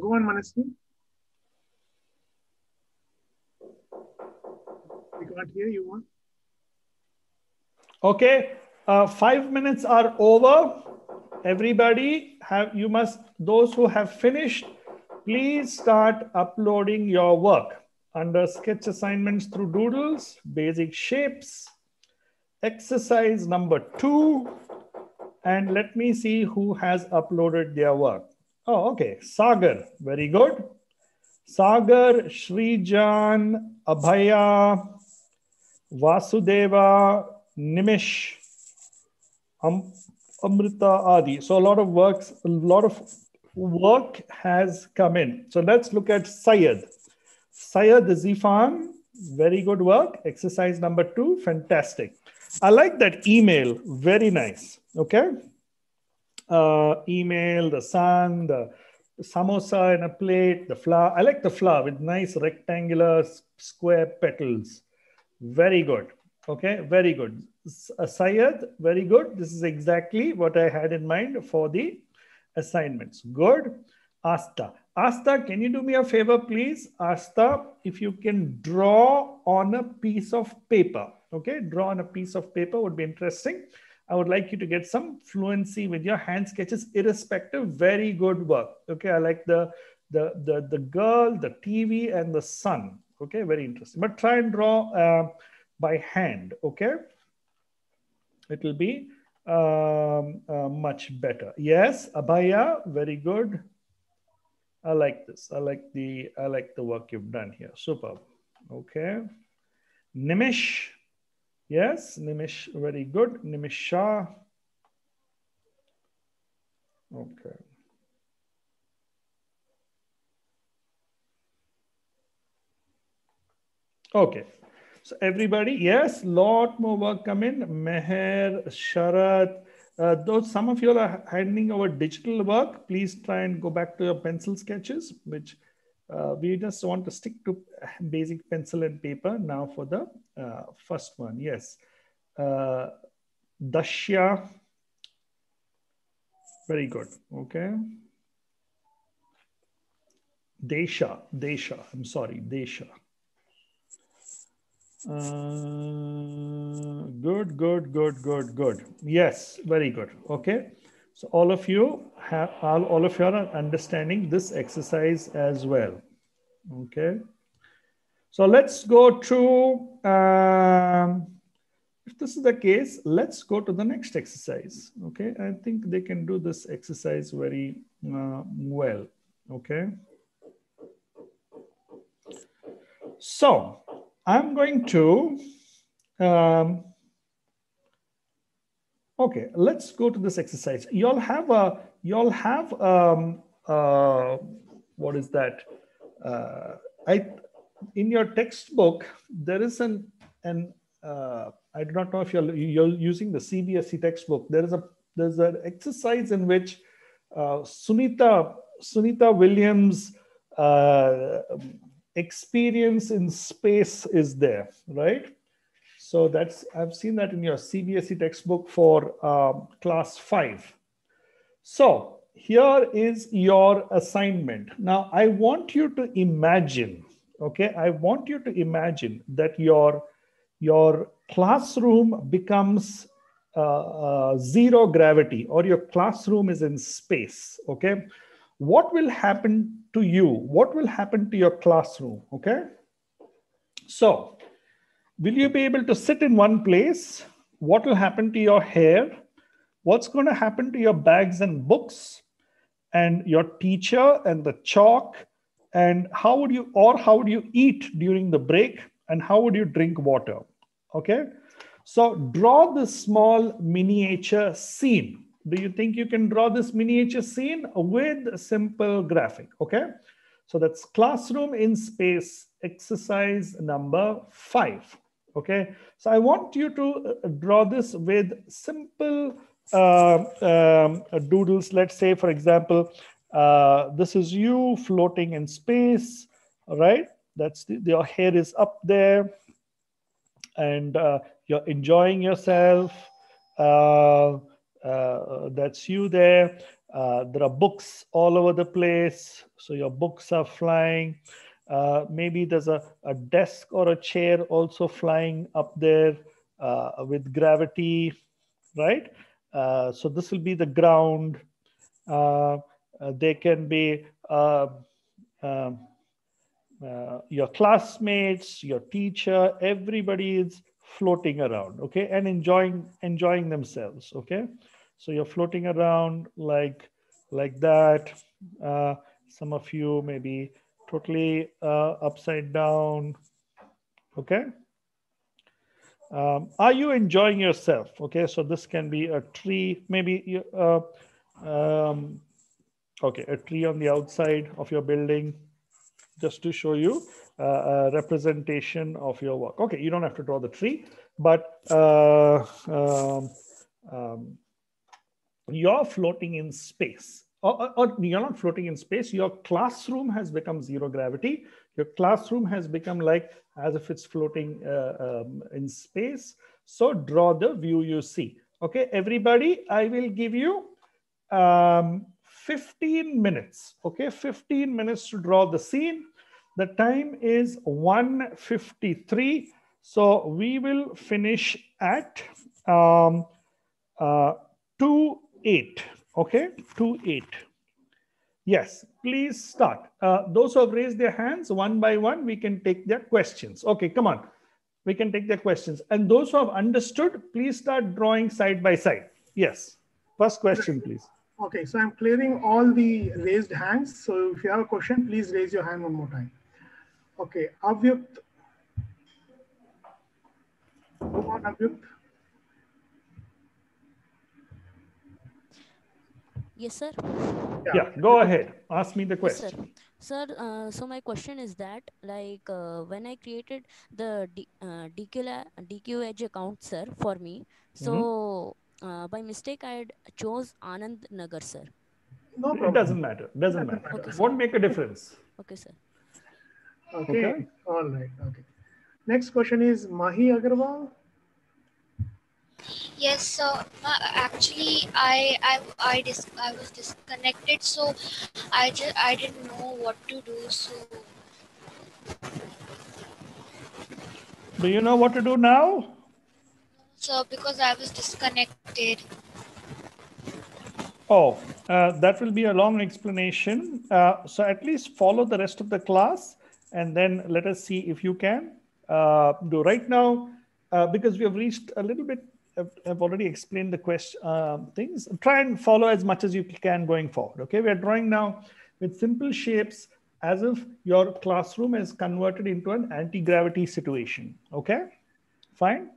Go on, Manasvi. I can't hear you, man. Okay, 5 minutes are over. Everybody, those who have finished, please start uploading your work under sketch assignments through doodles, basic shapes, exercise number 2. And let me see who has uploaded their work. Oh, okay. Sagar, very good. Sagar, Srijan, Abhaya, Vasudeva, Nimish, Amrita, Adi. So a lot of work has come in. So let's look at Syed. Syed Zifan, very good work. Exercise number 2, fantastic. I like that email, very nice. Okay, email, the sun, the samosa in a plate, the flower. I like the flower with nice rectangular square petals. Very good. Okay, very good. Syed, very good. This is exactly what I had in mind for the assignments. Good. Asta. Asta, can you do me a favor, please? Asta, if you can draw on a piece of paper. Okay, draw on a piece of paper would be interesting. I would like you to get some fluency with your hand sketches, irrespective. Very good work. Okay, I like the girl, the TV, and the sun. Okay, very interesting. But try and draw by hand. Okay, it will be much better. Yes, Abhaya, very good. I like this. I like the work you've done here. Superb. Okay, Nimish. Yes, Nimish, very good. Nimisha. Okay. Okay. So everybody, yes, lot more work come in. Meher, Sharat. Though some of you are handing over digital work, please try and go back to your pencil sketches, which we just want to stick to basic pencil and paper now for the first one. Yes. Dashya. Very good. Okay. Desha. I'm sorry. Desha. Good. Yes. Very good. Okay. So all of you have, all of you are understanding this exercise as well. Okay. So let's go to, if this is the case, let's go to the next exercise. Okay. I think they can do this exercise very well. Okay. So I'm going to, okay, let's go to this exercise. In your textbook, there is I do not know if you're using the CBSE textbook. There's an exercise in which Sunita Williams' experience in space is there, right? So that's, I've seen that in your CBSE textbook for class 5. So here is your assignment. Now I want you to imagine, okay? I want you to imagine that your classroom becomes zero gravity, or your classroom is in space, okay? What will happen to you? What will happen to your classroom, okay? So, will you be able to sit in one place? What will happen to your hair? What's going to happen to your bags and books and your teacher and the chalk? And how would you eat during the break? And how would you drink water? Okay. So draw this small miniature scene. Do you think you can draw this miniature scene with a simple graphic? Okay. So that's classroom in space, exercise number 5. Okay, so I want you to draw this with simple doodles. Let's say, for example, this is you floating in space, right? That's your hair is up there, and you're enjoying yourself. That's you there. There are books all over the place, so your books are flying. Maybe there's a desk or a chair also flying up there with gravity, right? So this will be the ground. They can be your classmates, your teacher, everybody is floating around, okay? And enjoying themselves, okay? So you're floating around like that. Some of you may be totally upside down, okay? Are you enjoying yourself? Okay, so this can be a tree, maybe okay, a tree on the outside of your building, just to show you a representation of your work. Okay, you don't have to draw the tree, but you're floating in space. Or you're not floating in space, your classroom has become zero gravity. Your classroom has become like as if it's floating in space. So draw the view you see. Okay, everybody, I will give you 15 minutes. Okay, 15 minutes to draw the scene. The time is 1:53. So we will finish at 2:08. Okay, 2:08. Yes, please start. Those who have raised their hands one by one, we can take their questions. Okay, come on. We can take their questions. And those who have understood, please start drawing side by side. Yes. First question, please. Okay, so I'm clearing all the raised hands. So if you have a question, please raise your hand one more time. Okay, Avyukt. Go on, Avyukt. Yes, sir. Yeah, go ahead. Ask me the question. Yes, sir, so my question is that, like, when I created the DQ Edge account, sir, for me, so by mistake, I had chose Anand Nagar, sir. No problem. It doesn't matter. Doesn't matter. Okay, won't make a difference. Okay, sir. Okay. Okay. All right. Okay. Next question is Mahi Agarwal. Yes, so actually I was disconnected, so I didn't know what to do. So do you know what to do now? So because I was disconnected. Oh, that will be a long explanation. So at least follow the rest of the class, and then let us see if you can do right now, because we have reached a little bit. I've already explained the question things. Try and follow as much as you can going forward. Okay, we are drawing now with simple shapes as if your classroom is converted into an anti-gravity situation. Okay, fine.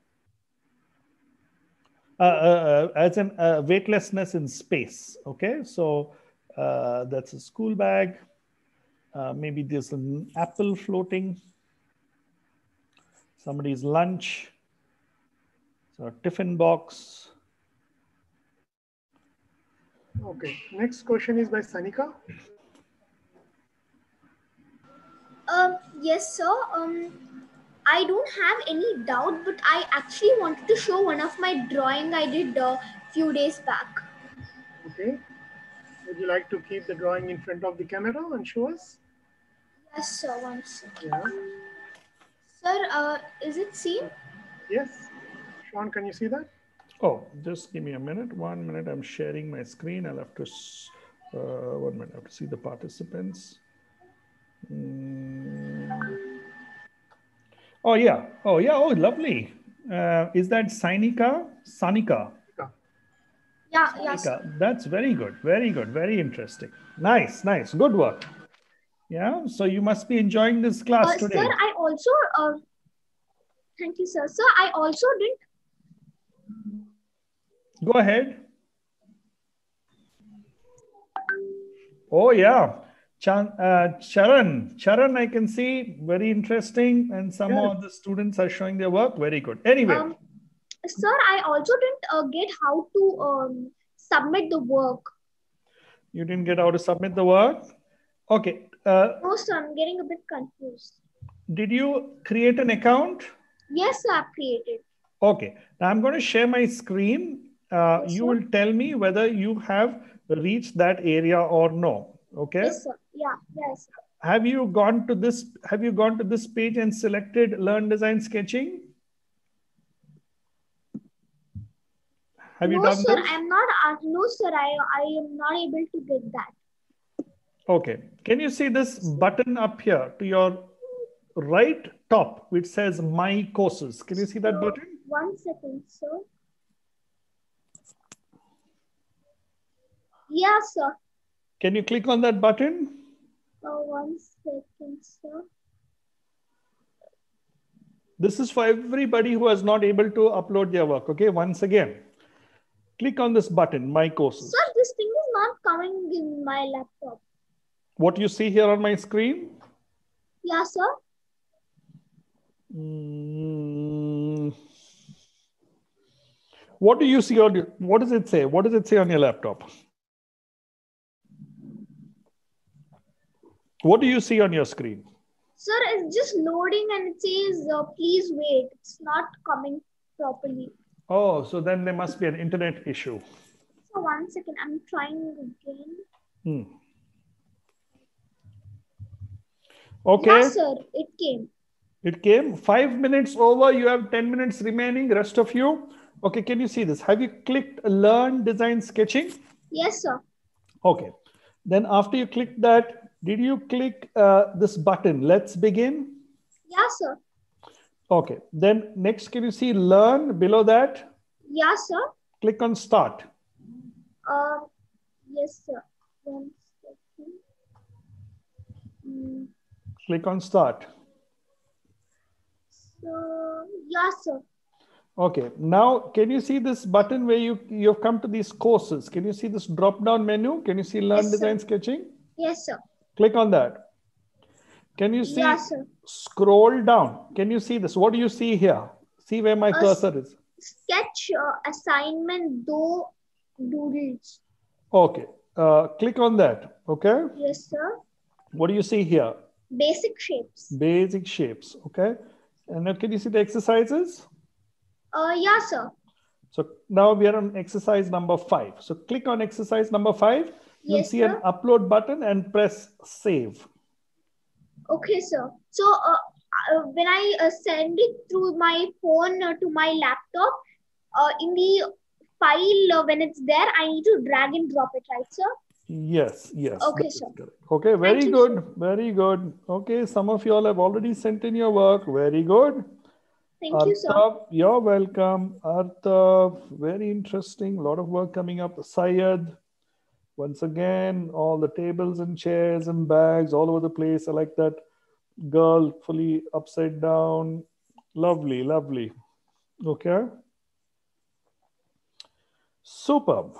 As in weightlessness in space. Okay, so that's a school bag. Maybe there's an apple floating. Somebody's lunch. So, tiffin box. Okay. Next question is by Sanika. Yes, sir. I don't have any doubt, but I actually wanted to show one of my drawing I did a few days back. Okay. Would you like to keep the drawing in front of the camera and show us? Yes, sir. One second. Yeah. Sir, is it seen? Yes. Shaun, can you see that? Oh, just give me a minute. 1 minute. I'm sharing my screen. I'll have to, 1 minute. I have to see the participants. Oh, yeah. Oh, yeah. Oh, lovely. Is that Sanika? Sanika. Yeah. Sanika. Yes. That's very good. Very good. Very interesting. Nice. Nice. Good work. Yeah. So you must be enjoying this class today. Sir, I also, thank you, sir. Sir, I also didn't. Go ahead. Oh, yeah. Charan, I can see. Very interesting. And some of the students are showing their work. Very good. Anyway. Sir, I also didn't get how to submit the work. You didn't get how to submit the work? Okay. No, sir. I'm getting a bit confused. Did you create an account? Yes, I've created. Okay, now I'm going to share my screen. Yes, you will tell me whether you have reached that area or no. Okay. Yes, sir. Yeah. Yes. Sir. Have you gone to this page and selected Learn Design Sketching? Have you done this? No, sir, I am not able to get that. Okay. Can you see this button up here to your right top, which says My Courses? Can you see that button? 1 second, sir. Yeah, sir. Can you click on that button? Oh, 1 second, sir. This is for everybody who is not able to upload their work. Okay, once again, click on this button, My Courses. Sir, this thing is not coming in my laptop. What you see here on my screen? Yeah, sir. What do you see on your, what does it say? What does it say on your laptop? What do you see on your screen? Sir, it's just loading and it says, please wait. It's not coming properly. Oh, so then there must be an internet issue. So 1 second, I'm trying again. Okay. Yeah, sir, it came. It came. 5 minutes over. You have 10 minutes remaining, rest of you. Okay, can you see this? Have you clicked Learn Design Sketching? Yes, sir. Okay. Then after you click that, did you click this button, Let's Begin? Yeah, sir. Okay, then next, can you see Learn below that? Yeah, sir. Click on Start. Yes, sir. 1 second. Click on Start. So, yeah, sir. Okay, now can you see this button where you've come to these courses? Can you see this drop-down menu? Can you see Learn Design Sketching? Yes, sir. Click on that. Can you see? Yeah, sir. Scroll down. Can you see this? What do you see here? See where my cursor is. Sketch assignment doodles. Okay. Click on that. Okay. Yes, sir. What do you see here? Basic shapes. Basic shapes. Okay. And now can you see the exercises? Yeah, sir. So now we are on exercise number 5. So click on exercise number 5. You'll see an upload button and press save. Okay, sir. So when I send it through my phone to my laptop, in the file when it's there, I need to drag and drop it, right, sir? Yes, yes. Okay, sir. Okay, very good. Very good. Okay, some of you all have already sent in your work. Very good. Thank you, sir. You're welcome. Artav, very interesting. A lot of work coming up. Syed. Once again, all the tables and chairs and bags all over the place. I like that girl fully upside down. Lovely, lovely. Okay. Superb.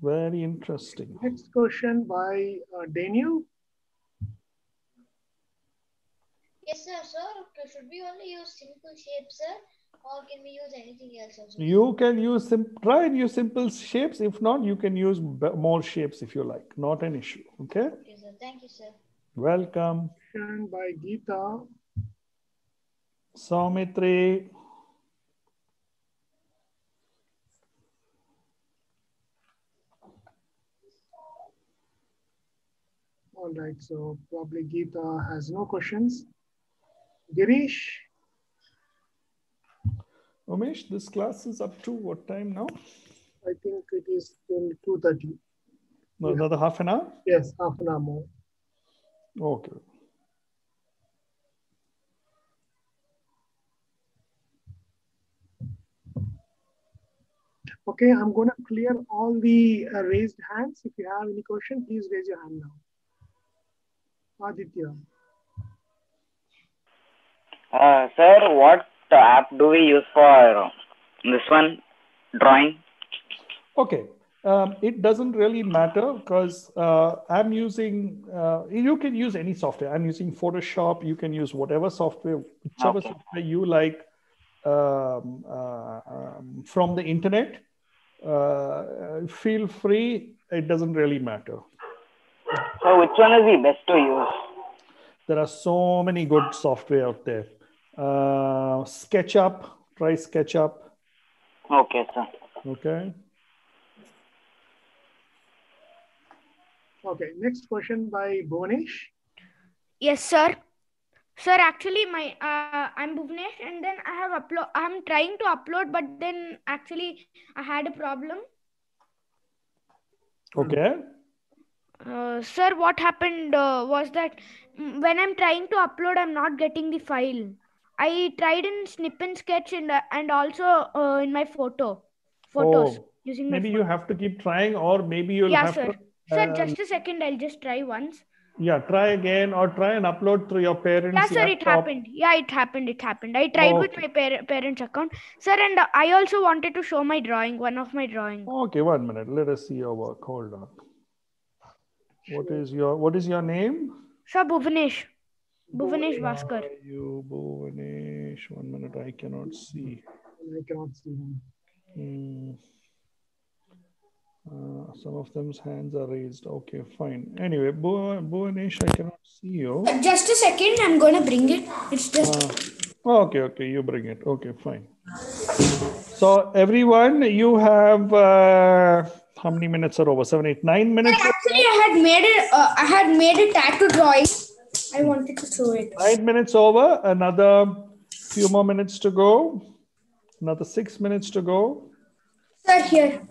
Very interesting. Next question by Daniel. Yes, sir. Sir, should we only use simple shapes, sir? Or can we use anything else also? You can use, try and use simple shapes. If not, you can use more shapes if you like. Not an issue. Okay? Okay, sir. Thank you, sir. Welcome. Question by Geeta. Saumitri. All right. So probably Geeta has no questions. Girish. Umesh, this class is up to what time now? I think it is till 2:30. No, another half an hour? Yes, half an hour more. Okay. Okay, I'm going to clear all the raised hands. If you have any question, please raise your hand now. Aditya. Sir, what the app do we use for this one, drawing? Okay, it doesn't really matter because I'm using, you can use any software. I'm using Photoshop. You can use whatever software, whichever software you like from the internet. Feel free, it doesn't really matter. So which one is the best to use? There are so many good software out there. SketchUp, try SketchUp. Okay, sir. Okay. Okay, next question by Bhuvanesh. Yes, sir. Sir, actually, my I'm Bhuvnesh, and then I have upload. I'm trying to upload, but then actually I had a problem. Okay. Sir, what happened was that when I'm trying to upload, I'm not getting the file. I tried in Snip and Sketch and also in my photos. Oh, using maybe you have to keep trying, or maybe you'll have sir. To. Sir, just a second. I'll just try once. Yeah, try again or try and upload through your parents' laptop. Yeah, sir, it happened. Yeah, it happened. I tried with my parents' account. Sir, and I also wanted to show my drawing, one of my drawings. Okay, 1 minute. Let us see your work. Hold on. What is your name? Sir, Bhuvanesh. Bhuvanesh Bhaskar. You, Bhuvanesh. 1 minute. I cannot see. Some of them's hands are raised. Okay, fine. Anyway, Bhuvanesh, I cannot see you. Just a second. I'm going to bring it. It's just. Okay. You bring it. Okay, fine. So everyone, you have how many minutes are over? 7, 8, 9 minutes. But actually, I had made a tattoo drawing. I wanted to show it. 9 minutes over. Another few more minutes to go. Another 6 minutes to go. Sir, here.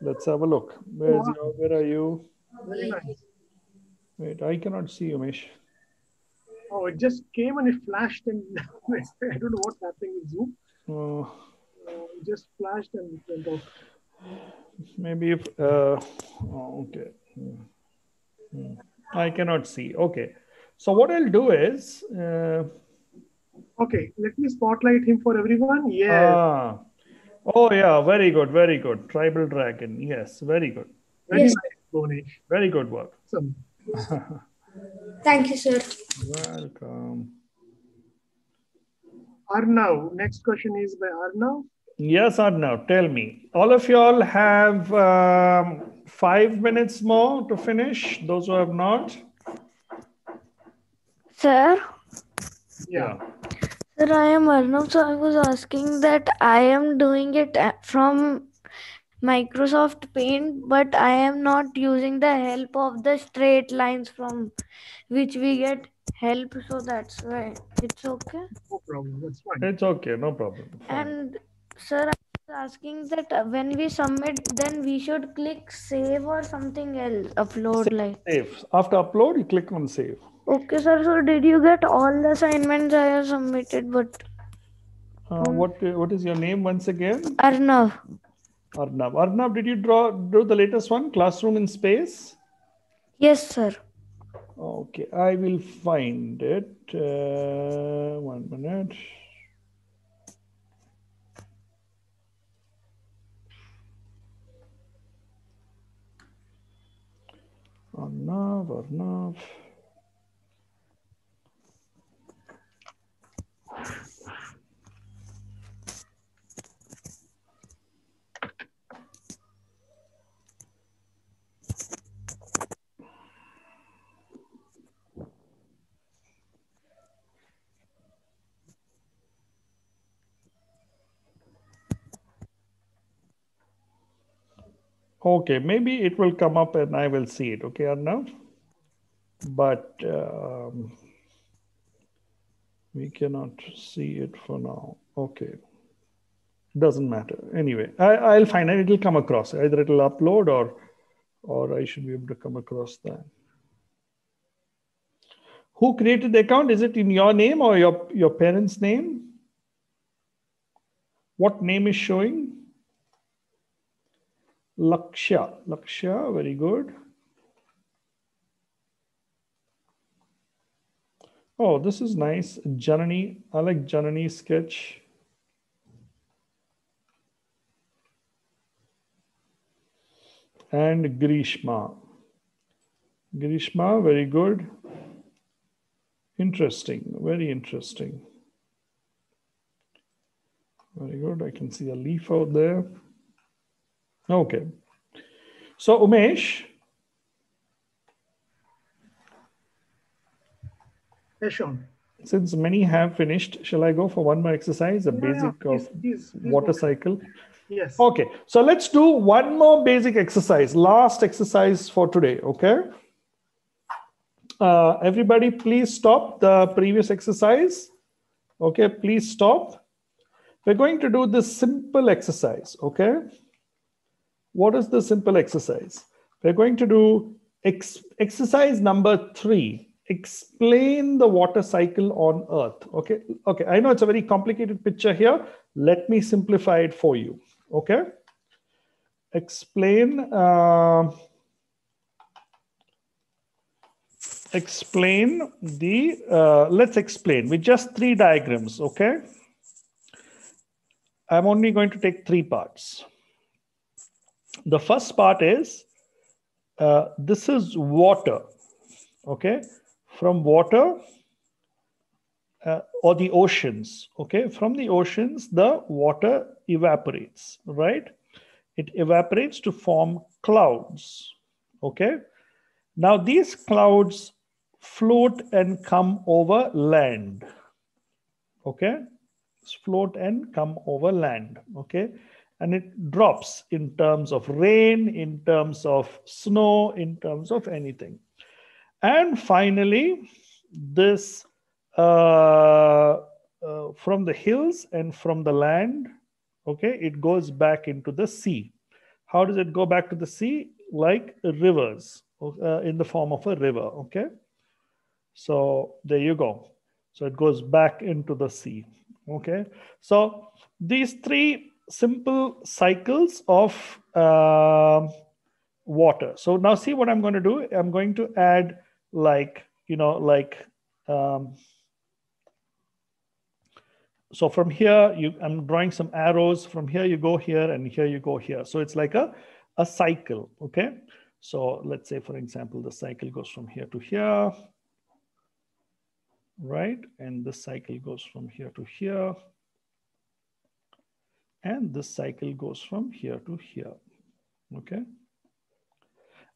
Let's have a look. Where are you? Wait, I cannot see you, Umesh. Oh, it just came and it flashed and I don't know what's happening with Zoom. Oh. It just flashed and it went off. Maybe if, okay. I cannot see. Okay. So what I'll do is. Okay, let me spotlight him for everyone. Yeah. Oh yeah, very good. Tribal dragon, yes, very good. Yes. Very good work. Awesome. Thank you, sir. Welcome. Arnav, next question is by Arnav. Yes, Arnav, tell me. All of y'all have 5 minutes more to finish, those who have not. Sir? Yeah. Sir, I am Arnav, so I was asking that I am doing it from Microsoft Paint, but I am not using the help of the straight lines from which we get help, so that's why it's okay. No problem, that's fine. It's okay, no problem. Fine. And sir, I was asking that when we submit, then we should click save or something else, upload Save. After upload, you click on save. Okay, sir. So, did you get all the assignments I have submitted? But what is your name once again? Arnav. Arnav, did you do the latest one, Classroom in Space? Yes, sir. Okay, I will find it. 1 minute. Arnav. Okay, maybe it will come up and I will see it. Okay, Arnav. But we cannot see it for now. Okay. Doesn't matter. Anyway, I'll find it. It'll come across. Either it'll upload or I should be able to come across that. Who created the account? Is it in your name or your parents' name? What name is showing? Lakshya, very good. Oh, this is nice. Janani, I like Janani sketch. And Grishma, very good. Interesting, very interesting. Very good, I can see a leaf out there. Okay. So, Umesh. Yes, Shaun. Since many have finished, shall I go for one more exercise? A basic water cycle? Yes. Okay. So, let's do one more basic exercise. Last exercise for today. Okay. everybody please stop the previous exercise. Okay, please stop. We're going to do this simple exercise, okay? What is the simple exercise? We're going to do exercise number 3, explain the water cycle on Earth, okay? Okay, I know it's a very complicated picture here. Let me simplify it for you, okay? Let's explain. With just 3 diagrams, okay? I'm only going to take 3 parts. The first part is, this is water, okay? From water or the oceans, okay? From the oceans, the water evaporates, right? It evaporates to form clouds, okay? Now these clouds float and come over land, okay? Float and come over land, okay? And it drops in terms of rain, in terms of snow, in terms of anything. And finally, this from the hills and from the land, okay, it goes back into the sea. How does it go back to the sea? Like rivers, in the form of a river, okay? So there you go. So it goes back into the sea. Okay, so these 3 simple cycles of water. So now see what I'm going to do. I'm going to add so from here, I'm drawing some arrows. From here, you go here and here you go here. So it's like a cycle, okay? So let's say, for example, the cycle goes from here to here. Right, and this cycle goes from here to here, and this cycle goes from here to here, okay?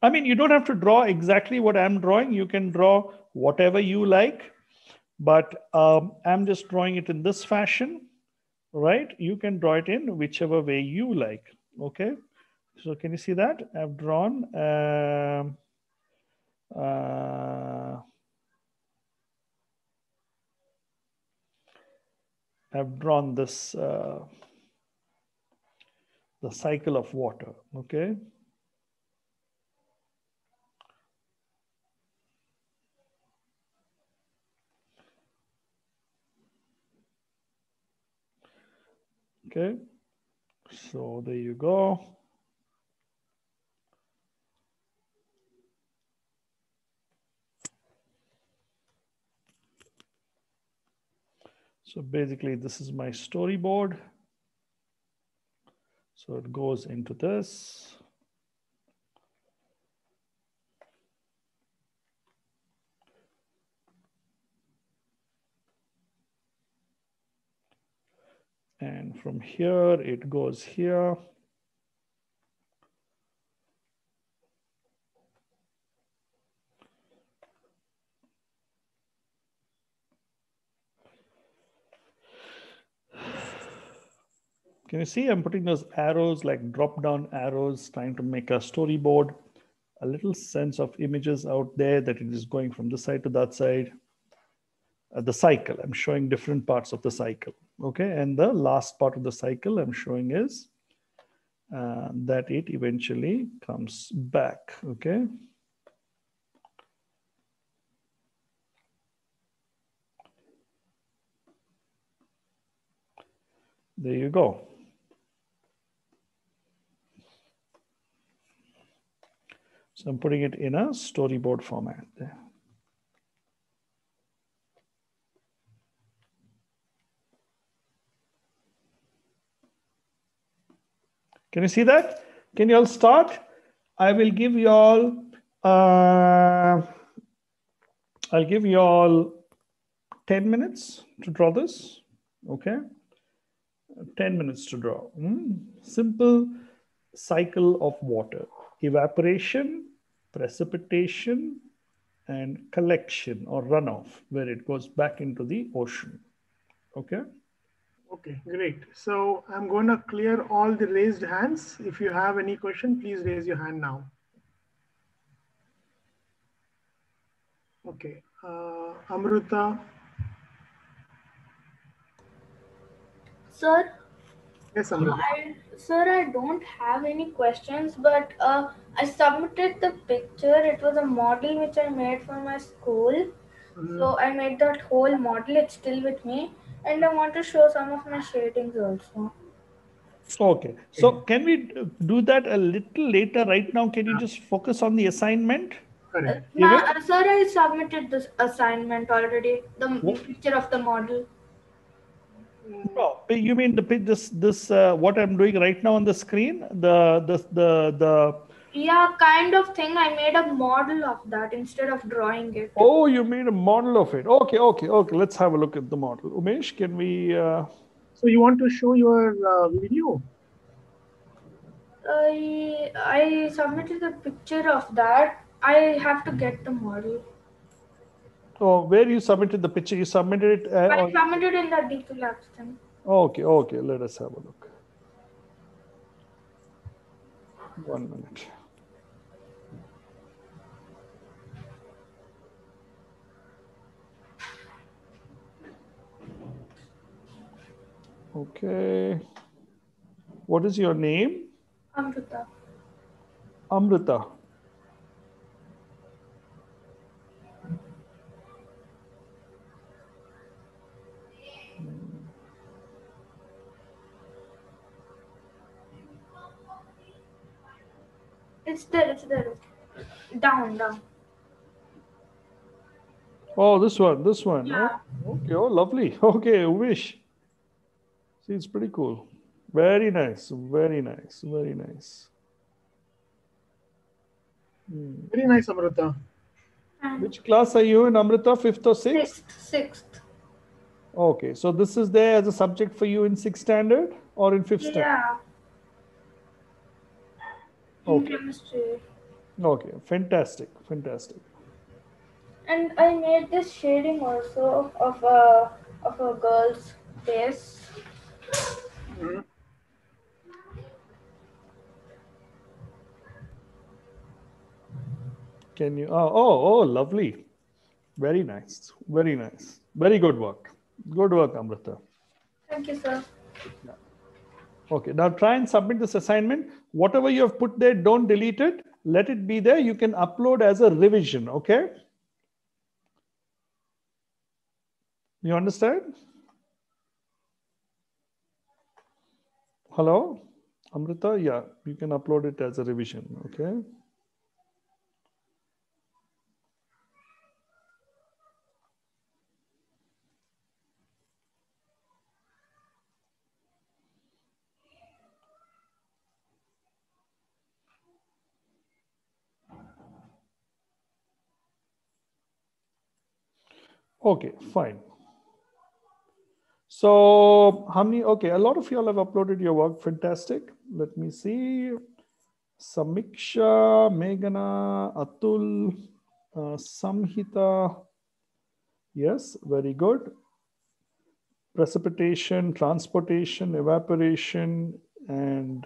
I mean, you don't have to draw exactly what I'm drawing. You can draw whatever you like, but I'm just drawing it in this fashion, right? You can draw it in whichever way you like, okay? So can you see that? I've drawn, I've drawn this, the cycle of water, okay? Okay, so there you go. So basically, this is my storyboard. So it goes into this. And from here, it goes here. Can you see I'm putting those arrows, like drop-down arrows, trying to make a storyboard, a little sense of images out there that it is going from this side to that side. The cycle, I'm showing different parts of the cycle, okay? And the last part of the cycle I'm showing is that it eventually comes back, okay? There you go. So I'm putting it in a storyboard format there. Can you see that? Can you all start? I will give you all, I'll give you all 10 minutes to draw this, okay? 10 minutes to draw. Simple cycle of water, evaporation, precipitation, and collection or runoff, where it goes back into the ocean. Okay? Okay, great. So I'm going to clear all the raised hands. If you have any question, please raise your hand now. Okay, Amruta. Sir? Yes, Amruta. Sir, I don't have any questions, but I submitted the picture. It was a model which I made for my school. Mm-hmm. So I made that whole model. It's still with me. And I want to show some of my shadings also. Okay. So can we do that a little later? Right now, can you just focus on the assignment? Correct. Sir, I submitted this assignment already. The picture of the model. No, you mean the this what I'm doing right now on the screen? The yeah, kind of thing. I made a model of that instead of drawing it. Oh, you made a model of it. Okay, okay, okay. Let's have a look at the model. Umesh, can we? So you want to show your video? I submitted the picture of that. I have to get the model. Oh, where you submitted the picture? You submitted it? I submitted in the DQ Labs thing. Okay, okay. Let us have a look. 1 minute. Okay. What is your name? Amruta. Amruta. It's there, down, down. Oh, this one, yeah. Oh, okay, oh, lovely. Okay, wish. See, it's pretty cool. Very nice, very nice, very nice. Hmm. Very nice, Amruta. And which class are you in, Amruta? Fifth or sixth? Sixth. Okay, so this is there as a subject for you in sixth standard or in fifth standard? Yeah. Okay. Okay, fantastic, fantastic. And I made this shading also of a girl's face. Mm-hmm. Can you? Oh, oh, oh, lovely. Very nice. Very nice. Very good work. Good work, Amrita. Thank you, sir. Yeah. Okay, now try and submit this assignment. Whatever you have put there, don't delete it. Let it be there. You can upload as a revision, okay? You understand? Hello, Amrita? Yeah, you can upload it as a revision, okay? Okay, fine. So how many, okay, a lot of y'all have uploaded your work. Fantastic. Let me see. Samiksha, Meghana, Atul, Samhita. Yes, very good. Precipitation, transportation, evaporation, and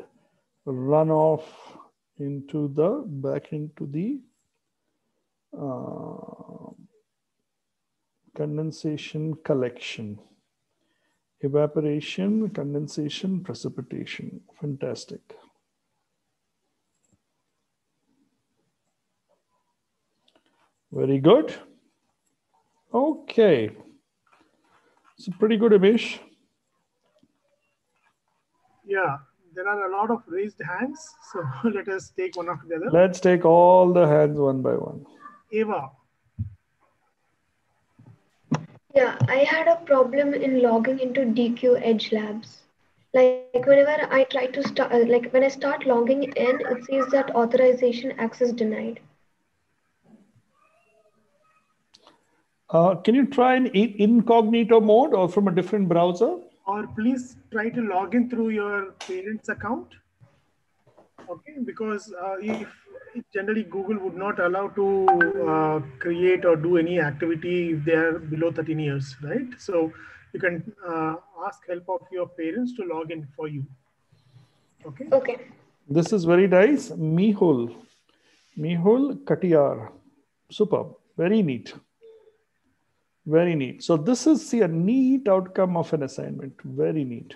runoff into the, back into the, condensation, collection, evaporation, condensation, precipitation. Fantastic. Very good. Okay. It's a pretty good image. Yeah, there are a lot of raised hands. So let us take one after the other. Let's take all the hands one by one. Eva. Yeah, I had a problem in logging into DQ Edge Labs. Like whenever I try to start, like when I start logging in, it says that authorization access denied. Can you try an incognito mode or from a different browser? Or please try to log in through your parents' account. Okay, because if generally Google would not allow to create or do any activity if they are below 13 years, right? So you can ask help of your parents to log in for you. Okay. Okay. This is very nice. Mihul. Mihul Katiyar. Superb. Very neat. Very neat. So this is, see, a neat outcome of an assignment. Very neat.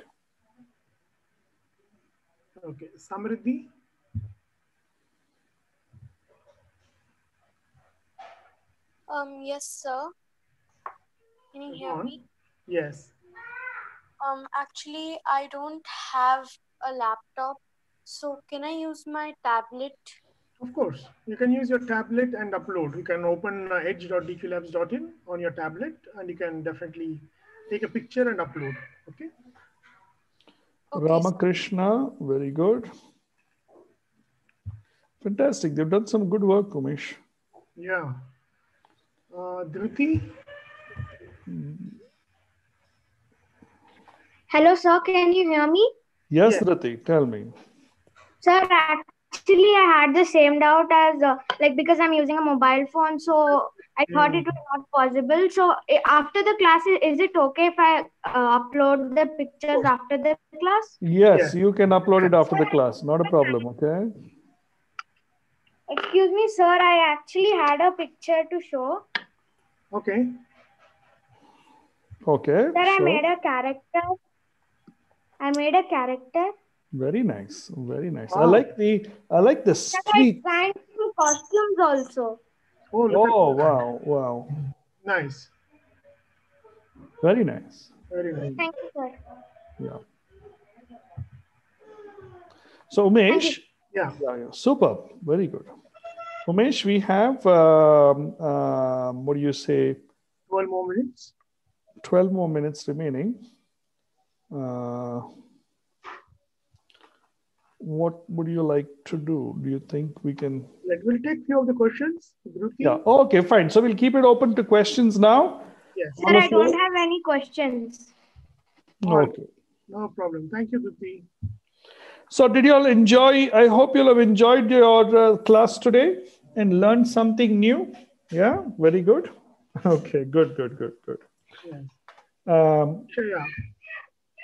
Okay, Samriddhi. Yes, sir. Can you hear me? Yes. Actually, I don't have a laptop. So can I use my tablet? Of course, you can use your tablet and upload. You can open edge.dqlabs.in on your tablet, and you can definitely take a picture and upload. Okay. Okay. Ramakrishna, very good. Fantastic. They've done some good work, Umesh. Yeah. Dhruti? Hello, sir. Can you hear me? Yes, yeah. Dhruti, tell me. Sir, actually, I had the same doubt as because I'm using a mobile phone, so I thought it was not possible. So after the class, is it okay if I upload the pictures after the class? Yes, you can upload it after the class. Not a problem. Okay. Excuse me, sir. I actually had a picture to show. Okay. Okay. Sir, sure. I made a character. Very nice, very nice. Wow. I like the streak. I designed some costumes also. Oh wow, wow. Nice. Very nice. Very nice. Thank you, sir. Yeah. So Umesh, yeah, superb, very good. Umesh, we have what do you say? 12 more minutes. 12 more minutes remaining. What would you like to do? Do you think we can? We'll take few of the questions. Yeah. Okay, fine. So we'll keep it open to questions now. Yes. Sir, I don't have any questions. Okay. No problem. Thank you, Duti. So did you all enjoy? I hope you'll have enjoyed your class today and learned something new. Yeah. Very good. Okay. Good. Good. Good. Good. Yes.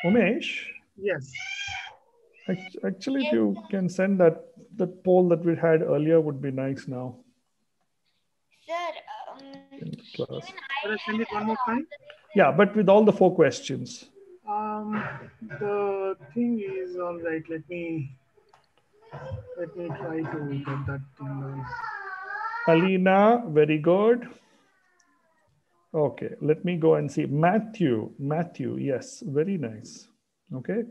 Umesh. Yes. Actually, if you can send that poll that we had earlier would be nice now. Sir, send it one more time? Yeah, but with all the 4 questions. The thing is, all right, let me try to get that thing nice. Alina, very good. Okay, let me go and see. Matthew, yes, very nice. Okay.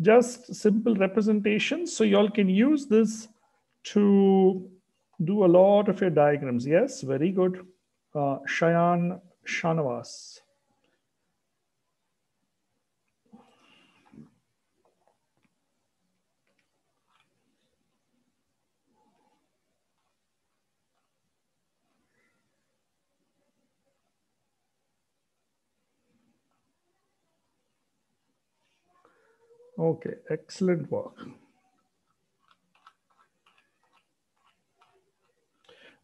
Just simple representations. So you all can use this to do a lot of your diagrams. Yes, very good. Shaun D'sa. Okay, excellent work.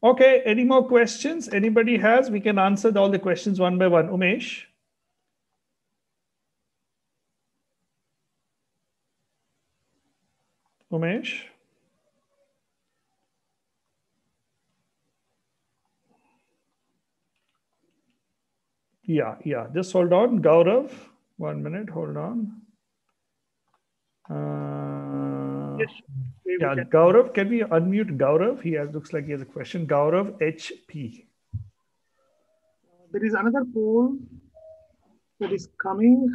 Okay, any more questions? Anybody has? We can answer all the questions one by one. Umesh? Umesh? Yeah, just hold on. Gaurav, 1 minute, hold on. Yes. Yeah, Gaurav, can we unmute Gaurav? He looks like he has a question. Gaurav HP. There is another poll that is coming.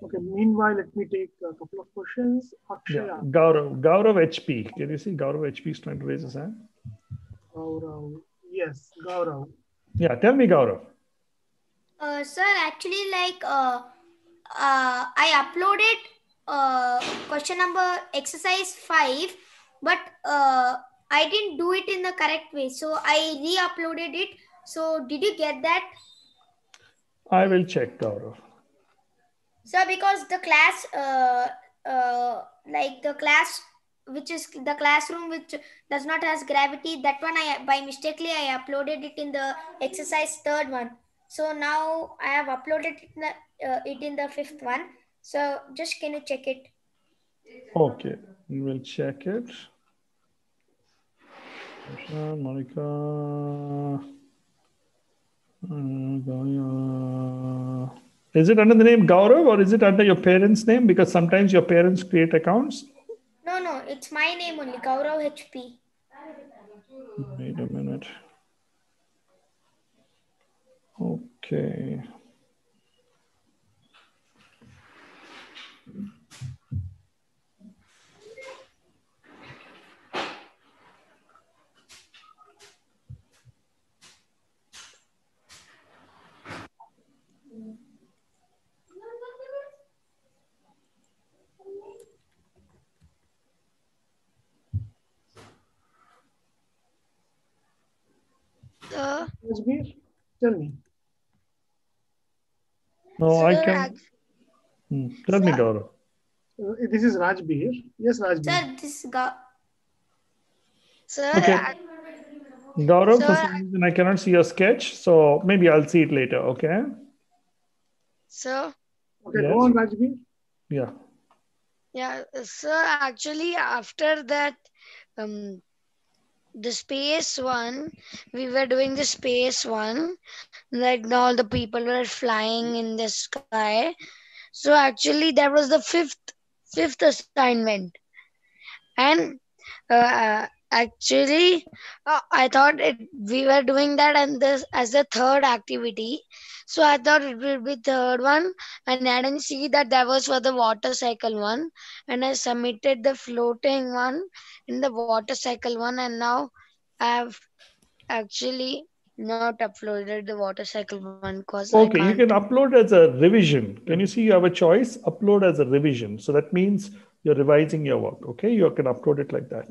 Okay, meanwhile, let me take a couple of questions. Akshay. Yeah, Gaurav HP. Can you see Gaurav HP is trying to raise his hand? Gaurav, yes, Gaurav. Yeah, tell me, Gaurav. Sir, actually, I uploaded question number exercise 5, but I didn't do it in the correct way. So I re-uploaded it. So did you get that? I will check, Gaurav. Sir, because the class like the class, which is the classroom which does not has gravity, that one I by mistakenly I uploaded it in the exercise 3rd one. So now I have uploaded it in the 5th one. So just can you check it? Okay, we'll check it. Monica. Is it under the name Gaurav or is it under your parents' name? Because sometimes your parents create accounts. No, no, it's my name only, Gaurav HP. Wait a minute. Okay. Tell me. No, sir, I can. Tell me, Gaurav. This is Rajbir. Yes, Rajbir. Sir, this is Sir, okay. Gaurav, for some reason I cannot see your sketch, so maybe I'll see it later, okay? Sir? Okay, yes. Go on, Rajbir. Yeah. Yeah, sir, actually, after that, the space one, we were doing the space one, like all the people were flying in the sky. So actually that was the fifth assignment. And actually I thought we were doing that and this as the 3rd activity. So I thought it would be 3rd one, and I didn't see that that was for the water cycle one, and I submitted the floating one in the water cycle one, and now I've actually not uploaded the water cycle one. Okay, you can upload as a revision. Can you see you have a choice? Upload as a revision. So that means you're revising your work. Okay, you can upload it like that.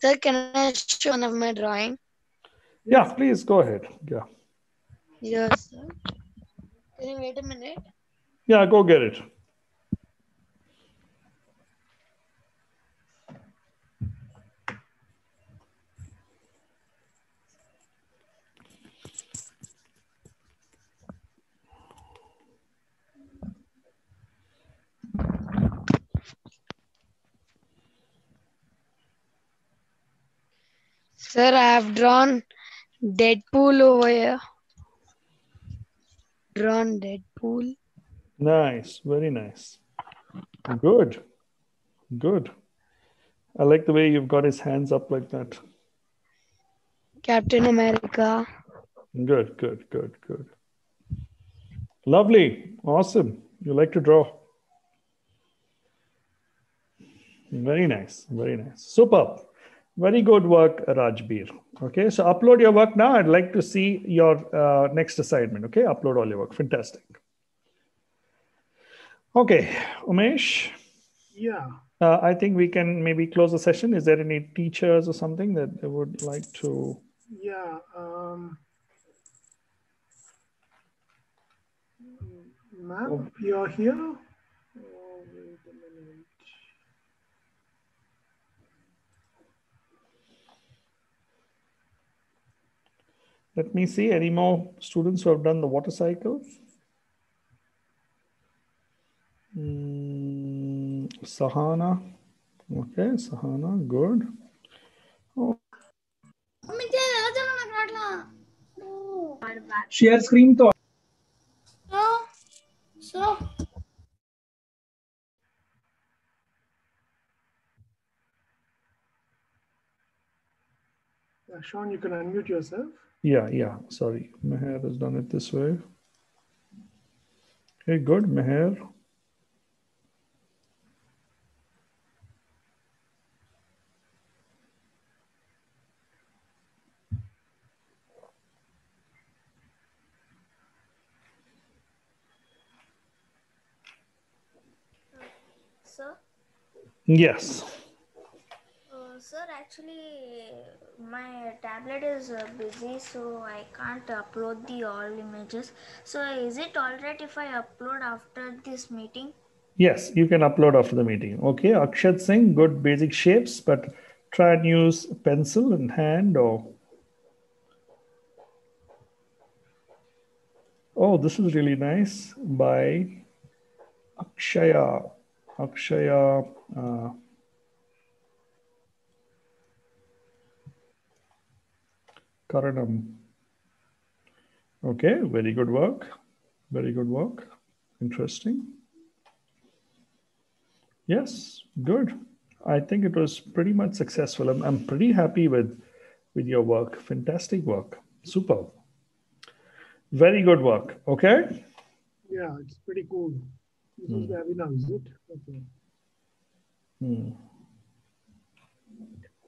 Sir, can I show one of my drawing? Yeah, please go ahead. Yeah. Yes, sir. Can you wait a minute? Yeah, go get it. Sir, I have drawn Deadpool over here. Drawn Deadpool. Nice, very nice. Good, good. I like the way you've got his hands up like that. Captain America. Good, good, good, good. Lovely, awesome. You like to draw. Very nice, very nice. Superb. Very good work, Rajbir. Okay, so upload your work now. I'd like to see your next assignment. Okay, upload all your work. Fantastic. Okay, Umesh. Yeah. I think we can maybe close the session. Is there any teachers or something that they would like to? Yeah. Ma'am, oh, you're here? Let me see any more students who have done the water cycles. Sahana. Okay, Sahana, good. Oh. Share screen to. So. Shaun, you can unmute yourself. Yeah, yeah, sorry. Meher has done it this way. Okay, good, Meher. Sir? Yes. Sir, actually, my tablet is busy, so I can't upload all images. So is it all right if I upload after this meeting? Yes, you can upload after the meeting. Okay, Akshat Singh, good basic shapes, but try and use pencil and hand or... Oh, this is really nice by Akshaya. Akshaya. Karanam. Okay, very good work. Very good work. Interesting. Yes, good. I think it was pretty much successful. I'm pretty happy with your work. Fantastic work. Super. Very good work. Okay. Yeah, it's pretty cool. This is the webinar, is it? Okay.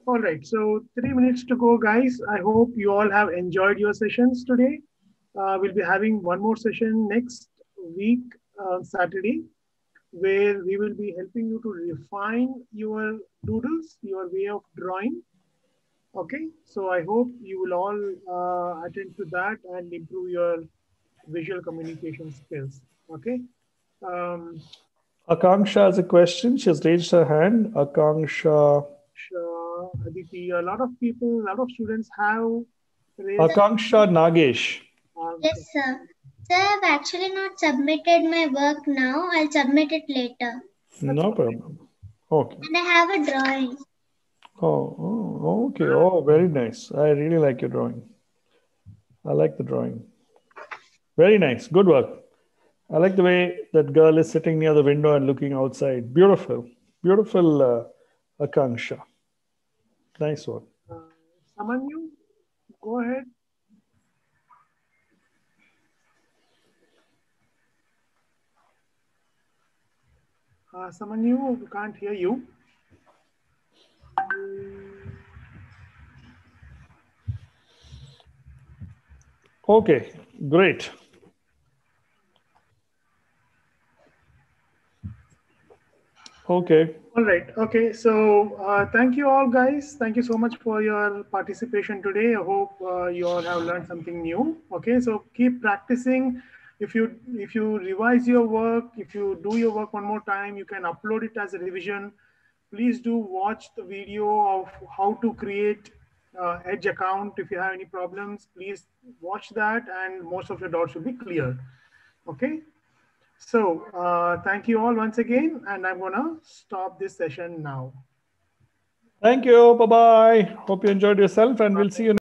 All right. So 3 minutes to go, guys. I hope you all have enjoyed your sessions today. We'll be having one more session next week, Saturday, where we will be helping you to refine your doodles, your way of drawing. Okay, so I hope you will all attend to that and improve your visual communication skills. Okay. Akanksha has a question. She has raised her hand. Akanksha. Aditi, a lot of people, a lot of students have raised. Akanksha Nagesh. Yes, sir. Sir, I've actually not submitted my work now. I'll submit it later. No problem. Okay. And I have a drawing. Oh, okay. Oh, very nice. I really like your drawing. I like the drawing. Very nice. Good work. I like the way that girl is sitting near the window and looking outside. Beautiful. Beautiful, Akanksha. Nice work. Samanyu, go ahead. Samanyu, we can't hear you. Okay, great. Okay. All right. Okay. So thank you all, guys. Thank you so much for your participation today. I hope you all have learned something new. Okay. So keep practicing. If you revise your work, if you do your work one more time, you can upload it as a revision. Please do watch the video of how to create Edge account. If you have any problems, please watch that and most of your doubts will be cleared. Okay. So thank you all once again, and I'm gonna stop this session now. Thank you. Bye-bye. Hope you enjoyed yourself and we'll see you next time.